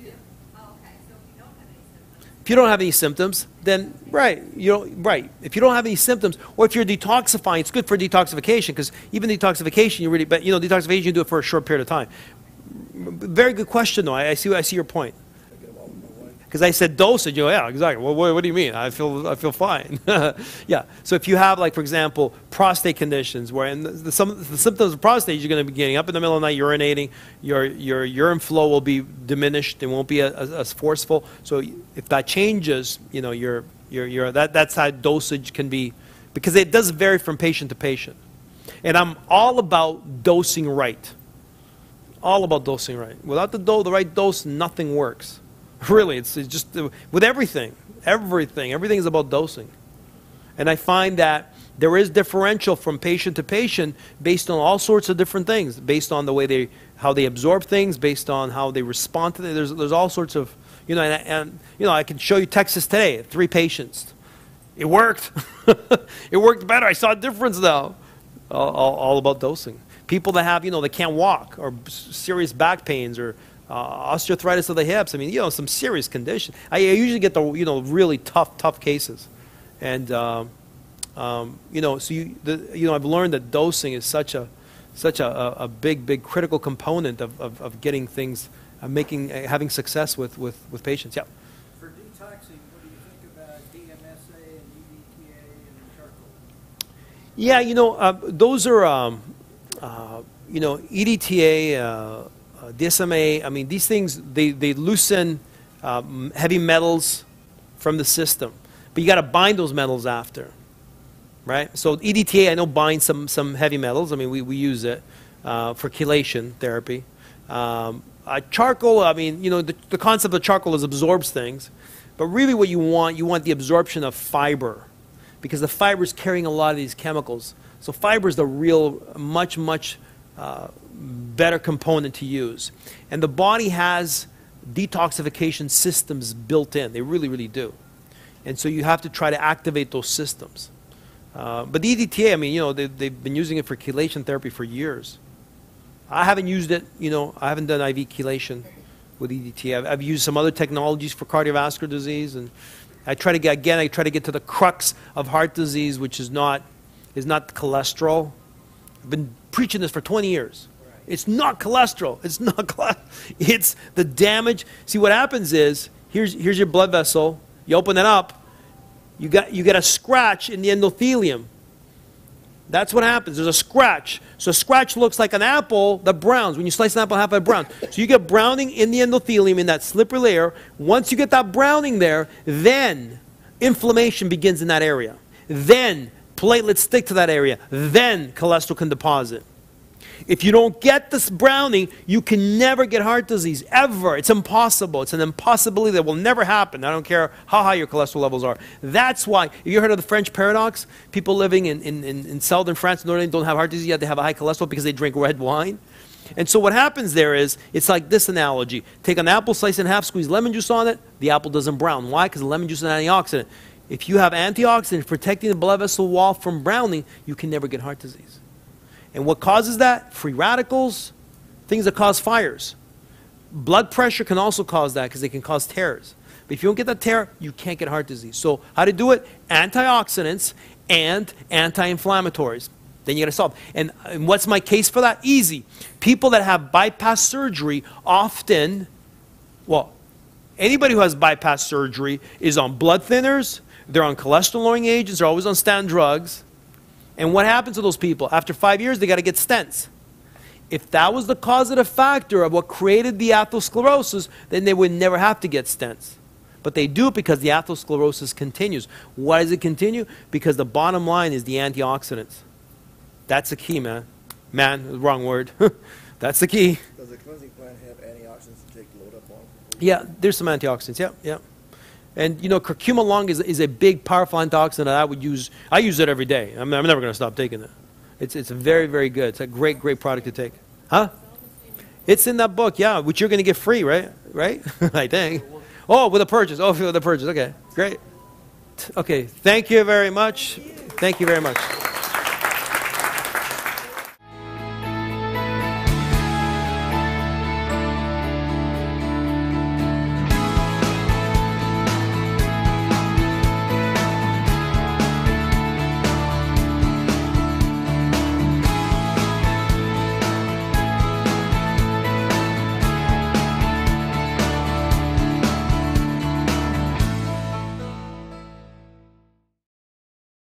Yeah. Oh, okay. So if you don't have any symptoms. If you don't have any symptoms, then right, you don't, right. If you don't have any symptoms, or if you're detoxifying, it's good for detoxification, because even detoxification, you really, but you know, detoxification, you do it for a short period of time. Very good question, though. I, I see, I see your point. Because I said dosage, you know, yeah, exactly. Well, what, what do you mean? I feel, I feel fine. Yeah. So if you have, like, for example, prostate conditions, where and the, the, some, the symptoms of prostate, you're going to be getting up in the middle of the night, urinating. Your, your urine flow will be diminished. It won't be a, a, as forceful. So if that changes, you know, your, your, your, that, that's how dosage can be, because it does vary from patient to patient. And I'm all about dosing right. All about dosing right. Without the, do, the right dose, nothing works. Really, it's, it's just uh, with everything, everything, everything is about dosing. And I find that there is differential from patient to patient based on all sorts of different things, based on the way they, how they absorb things, based on how they respond to it. There's, there's all sorts of, you know, and, and, you know, I can show you Texas today, three patients. It worked. It worked better. I saw a difference though. All, all, all about dosing. People that have, you know, they can't walk, or serious back pains, or Uh, osteoarthritis of the hips. I mean, you know, some serious condition. I, I usually get the, you know, really tough, tough cases, and um, um, you know, so you, the, you know, I've learned that dosing is such a, such a, a, a big, big critical component of, of, of getting things, uh, making, uh, having success with, with, with patients. Yeah. For detoxing, what do you think about D M S A and E D T A and charcoal? Yeah, you know, uh, those are, um, uh, you know, E D T A. Uh, Uh, D S M A, I mean, these things, they, they loosen um, heavy metals from the system. But you got to bind those metals after, right? So E D T A, I know, binds some, some heavy metals. I mean, we, we use it uh, for chelation therapy. Um, uh, charcoal, I mean, you know, the, the concept of charcoal is absorbs things. But really what you want, you want the absorption of fiber, because the fiber is carrying a lot of these chemicals. So fiber is the real, much, much... Uh, better component to use. And the body has detoxification systems built in. They really, really do. And so you have to try to activate those systems. Uh, but the E D T A, I mean, you know, they, they've been using it for chelation therapy for years. I haven't used it, you know, I haven't done I V chelation with E D T A. I've, I've used some other technologies for cardiovascular disease, and I try to get, again, I try to get to the crux of heart disease, which is not, is not cholesterol. I've been preaching this for twenty years. Right. It's not cholesterol. It's not cholesterol. It's the damage. See, what happens is, here's, here's your blood vessel. You open it up. You got, you get a scratch in the endothelium. That's what happens. There's a scratch. So a scratch looks like an apple that browns. When you slice an apple in half, it browns. So you get browning in the endothelium in that slippery layer. Once you get that browning there, then inflammation begins in that area. Then platelets stick to that area. Then cholesterol can deposit. If you don't get this browning, you can never get heart disease, ever. It's impossible. It's an impossibility that will never happen. I don't care how high your cholesterol levels are. That's why, have you heard of the French paradox? People living in, in, in, in southern France, northern, don't have heart disease, yet they have a high cholesterol because they drink red wine. And so what happens there is, it's like this analogy. Take an apple, slice in half, squeeze lemon juice on it, the apple doesn't brown. Why? Because lemon juice is an antioxidant. If you have antioxidants protecting the blood vessel wall from browning, you can never get heart disease. And what causes that? Free radicals, things that cause fires. Blood pressure can also cause that because they can cause tears. But if you don't get that tear, you can't get heart disease. So how to do it? Antioxidants and anti-inflammatories. Then you got to solve. And, and what's my case for that? Easy. People that have bypass surgery often, well, anybody who has bypass surgery is on blood thinners, they're on cholesterol-lowering agents, they're always on statin drugs. And what happens to those people? After five years, they got to get stents. If that was the causative factor of what created the atherosclerosis, then they would never have to get stents. But they do because the atherosclerosis continues. Why does it continue? Because the bottom line is the antioxidants. That's the key, man. Man, wrong word. That's the key. Does the cleansing plant have antioxidants to take the load up on? Yeah, there's some antioxidants. Yeah, yeah. And, you know, curcuma long is, is a big, powerful antioxidant that I would use. I use it every day. I'm, I'm never going to stop taking it. It's, it's very, very good. It's a great, great product to take. Huh? It's in that book, yeah, which you're going to get free, right? Right? I think. Oh, with a purchase. Oh, with a purchase. Okay, great. Okay, thank you very much. Thank you very much.